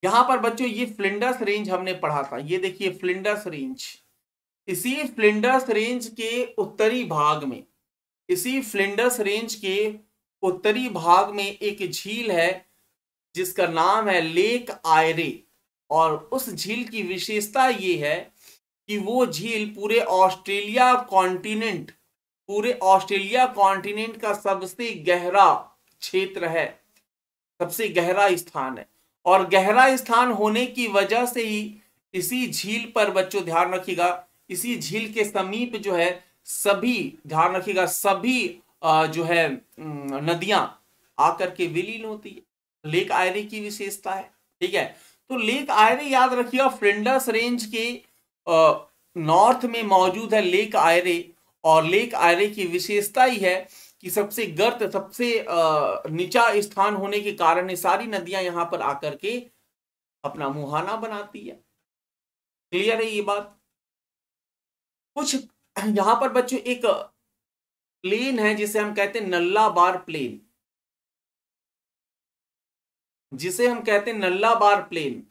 यहां पर बच्चों, ये फ्लिंडर्स रेंज हमने पढ़ा था। ये देखिए फ्लिंडर्स रेंज, इसी फ्लिंडर्स रेंज के उत्तरी भाग में, इसी फ्लिंडर्स रेंज के उत्तरी भाग में एक झील है जिसका नाम है लेक आयरे। और उस झील की विशेषता ये है कि वो झील पूरे ऑस्ट्रेलिया कॉन्टिनेंट पूरे ऑस्ट्रेलिया कॉन्टिनेंट का सबसे गहरा क्षेत्र है, सबसे गहरा स्थान है। और गहरा स्थान होने की वजह से ही इसी झील पर बच्चों ध्यान रखिएगा, इसी झील के समीप जो है सभी ध्यान रखिएगा सभी जो है नदियां आकर के विलीन होती है, लेक आयरे की विशेषता है। ठीक है, तो लेक आयरे याद रखिएगा फ्लिंडर्स रेंज के नॉर्थ में मौजूद है लेक आयरे। और लेक आयरे की विशेषता ही है कि सबसे गर्त सबसे नीचा स्थान होने के कारण सारी नदियां यहां पर आकर के अपना मुहाना बनाती है। क्लियर है ये बात? कुछ यहां पर बच्चों एक प्लेन है जिसे हम कहते हैं नल्ला बार प्लेन, जिसे हम कहते हैं नल्ला बार प्लेन।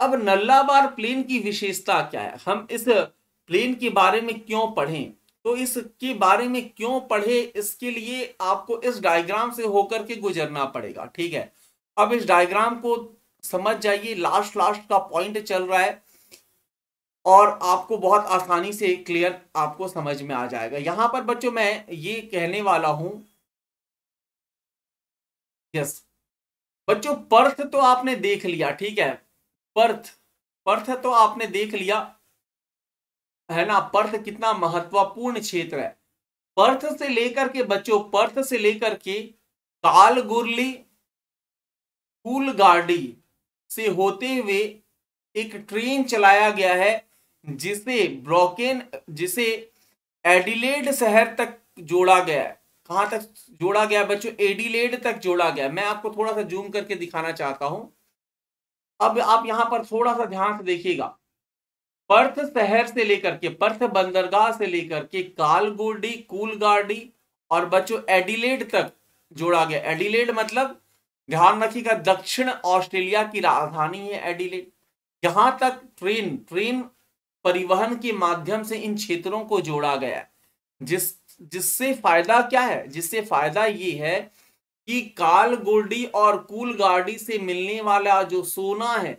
अब नल्ला बार प्लेन की विशेषता क्या है, हम इस प्लेन के बारे में क्यों पढ़ें, तो इसके बारे में क्यों पढ़े, इसके लिए आपको इस डायग्राम से होकर के गुजरना पड़ेगा। ठीक है, अब इस डायग्राम को समझ जाइए, लास्ट लास्ट का पॉइंट चल रहा है और आपको बहुत आसानी से क्लियर आपको समझ में आ जाएगा। यहां पर बच्चों मैं ये कहने वाला हूं, यस बच्चों पर्थ तो आपने देख लिया, ठीक है पर्थ पर्थ तो आपने देख लिया है ना, पर्थ कितना महत्वपूर्ण क्षेत्र है। पर्थ से लेकर के बच्चों पर्थ से लेकर के कालगुर्ली कुलगाड़ी से होते हुए एक ट्रेन चलाया गया है जिसे ब्रोकेन जिसे एडिलेड शहर तक जोड़ा गया है। कहां तक जोड़ा गया बच्चों? एडिलेड तक जोड़ा गया। मैं आपको थोड़ा सा जूम करके दिखाना चाहता हूं। अब आप यहां पर थोड़ा सा ध्यान से देखिएगा, पर्थ शहर से लेकर के पर्थ बंदरगाह से लेकर के कालगुर्ली कुलगाड़ी और बच्चों एडिलेड तक जोड़ा गया। एडिलेड मतलब ध्यान रखिएगा दक्षिण ऑस्ट्रेलिया की राजधानी है एडिलेड। यहां तक ट्रेन ट्रेन परिवहन के माध्यम से इन क्षेत्रों को जोड़ा गया, जिस जिससे फायदा क्या है, जिससे फायदा ये है कि कालगुर्ली और कुलगाड़ी से मिलने वाला जो सोना है,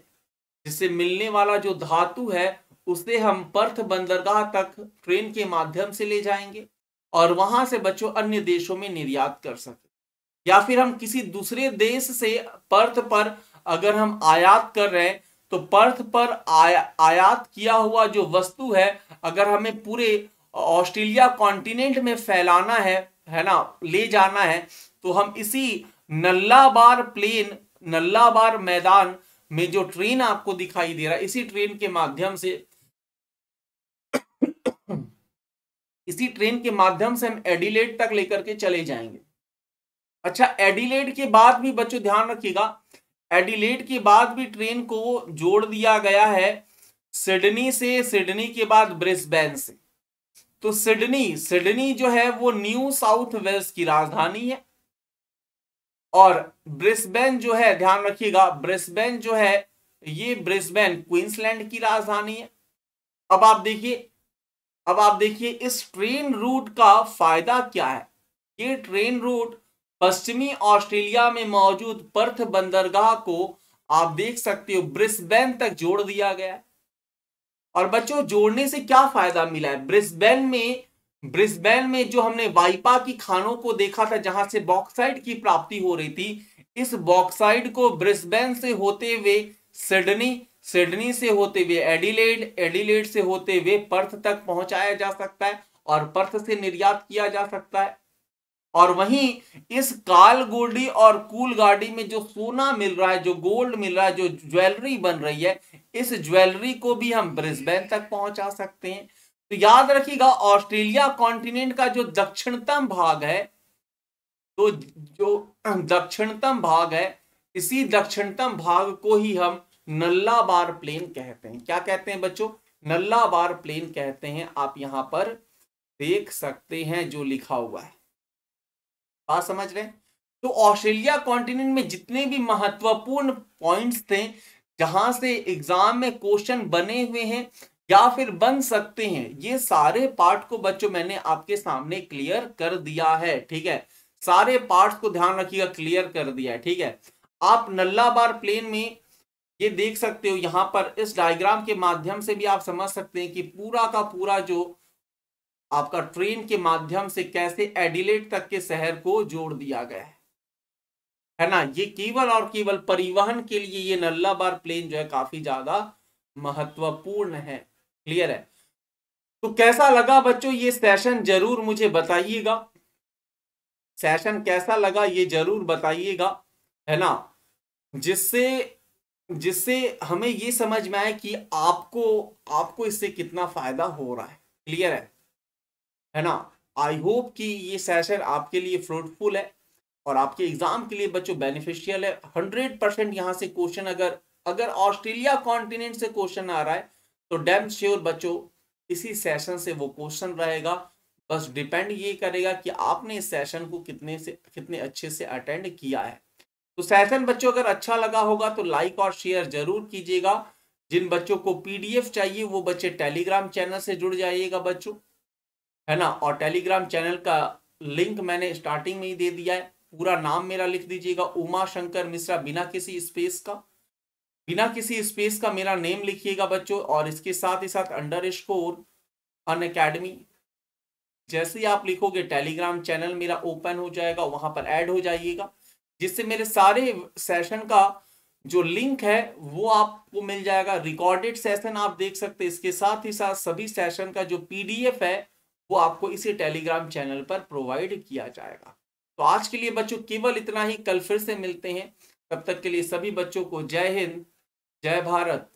जिससे मिलने वाला जो धातु है, उसे हम पर्थ बंदरगाह तक ट्रेन के माध्यम से ले जाएंगे और वहां से बच्चों अन्य देशों में निर्यात कर सके। या फिर हम किसी दूसरे देश से पर्थ पर अगर हम आयात कर रहे हैं तो पर्थ पर आया, आयात किया हुआ जो वस्तु है अगर हमें पूरे ऑस्ट्रेलिया कॉन्टिनेंट में फैलाना है है ना, ले जाना है, तो हम इसी नल्ला बार प्लेन नल्ला बार मैदान में जो ट्रेन आपको दिखाई दे रहा है, इसी ट्रेन के माध्यम से इसी ट्रेन के माध्यम से हम एडिलेड तक लेकर के चले जाएंगे। अच्छा, एडिलेड के बाद भी बच्चों ध्यान रखिएगा, एडिलेड के बाद भी ट्रेन को जोड़ दिया गया है सिडनी से, सिडनी के बाद ब्रिस्बेन से। तो सिडनी सिडनी जो है वो न्यू साउथ वेल्स की राजधानी है और ब्रिस्बेन जो है ध्यान रखिएगा ब्रिस्बेन जो है ये ब्रिस्बेन क्वींसलैंड की राजधानी है। अब आप देखिए अब आप देखिए इस ट्रेन रूट का फायदा क्या है। ये ट्रेन रूट पश्चिमी ऑस्ट्रेलिया में मौजूद पर्थ बंदरगाह को आप देख सकते हो ब्रिस्बेन तक जोड़ दिया गया है। और बच्चों जोड़ने से क्या फायदा मिला है, ब्रिस्बेन में ब्रिस्बेन में जो हमने वाइपा की खानों को देखा था जहां से बॉक्साइट की प्राप्ति हो रही थी, इस बॉक्साइट को ब्रिस्बेन से होते हुए सिडनी, सिडनी से होते हुए एडिलेड, एडिलेड से होते हुए पर्थ तक पहुंचाया जा सकता है और पर्थ से निर्यात किया जा सकता है। और वहीं इस कालगुर्ली और कूलगाड़ी में जो सोना मिल रहा है, जो गोल्ड मिल रहा है, जो ज्वेलरी बन रही है, इस ज्वेलरी को भी हम ब्रिस्बेन तक पहुंचा सकते हैं। तो याद रखिएगा ऑस्ट्रेलिया कॉन्टिनेंट का जो दक्षिणतम भाग है, तो जो दक्षिणतम भाग है, इसी दक्षिणतम भाग को ही हम नल्ला बार प्लेन कहते हैं। क्या कहते हैं बच्चों, नल्ला बार प्लेन कहते हैं। आप यहां पर देख सकते हैं जो लिखा हुआ है, बात समझ रहे हैं। तो ऑस्ट्रेलिया कॉन्टिनेंट में जितने भी महत्वपूर्ण पॉइंट्स थे जहां से एग्जाम में क्वेश्चन बने हुए हैं या फिर बन सकते हैं, ये सारे पार्ट को बच्चों मैंने आपके सामने क्लियर कर दिया है। ठीक है, सारे पार्ट को ध्यान रखिएगा क्लियर कर दिया है। ठीक है, आप नल्ला बार प्लेन में ये देख सकते हो, यहाँ पर इस डायग्राम के माध्यम से भी आप समझ सकते हैं कि पूरा का पूरा जो आपका ट्रेन के माध्यम से कैसे एडिलेड तक के शहर को जोड़ दिया गया है, है ना। ये केवल और केवल परिवहन के लिए ये नल्ला बार प्लेन जो है काफी ज्यादा महत्वपूर्ण है। क्लियर है। तो कैसा लगा बच्चों ये सेशन, जरूर मुझे बताइएगा सेशन कैसा लगा, ये जरूर बताइएगा, है ना। जिससे जिससे हमें ये समझ में आए कि आपको आपको इससे कितना फायदा हो रहा है। क्लियर है, है ना। आई होप कि ये सेशन आपके लिए फ्रूटफुल है और आपके एग्जाम के लिए बच्चों बेनिफिशियल है। हंड्रेड परसेंट यहाँ से क्वेश्चन अगर अगर ऑस्ट्रेलिया कॉन्टिनेंट से क्वेश्चन आ रहा है तो डैम श्योर बच्चों इसी सेशन से वो क्वेश्चन रहेगा। बस डिपेंड ये करेगा कि आपने इस सेशन को कितने से कितने अच्छे से अटेंड किया है। तो सेशन बच्चों अगर अच्छा लगा होगा तो लाइक और शेयर जरूर कीजिएगा। जिन बच्चों को पीडीएफ चाहिए वो बच्चे टेलीग्राम चैनल से जुड़ जाइएगा बच्चों, है ना। और टेलीग्राम चैनल का लिंक मैंने स्टार्टिंग में ही दे दिया है। पूरा नाम मेरा लिख दीजिएगा उमा शंकर मिश्रा, बिना किसी स्पेस का बिना किसी स्पेस का मेरा नेम लिखिएगा बच्चों। और इसके साथ ही साथ अंडर स्कोर अनअकैडमी, जैसे ही आप लिखोगे टेलीग्राम चैनल मेरा ओपन हो जाएगा, वहां पर ऐड हो जाइएगा, जिससे मेरे सारे सेशन का जो लिंक है वो आपको मिल जाएगा। रिकॉर्डेड सेशन आप देख सकते हैं, इसके साथ ही साथ सभी सेशन का जो पीडीएफ है वो आपको इसी टेलीग्राम चैनल पर प्रोवाइड किया जाएगा। तो आज के लिए बच्चों केवल इतना ही, कल फिर से मिलते हैं। तब तक के लिए सभी बच्चों को जय हिंद, जय भारत।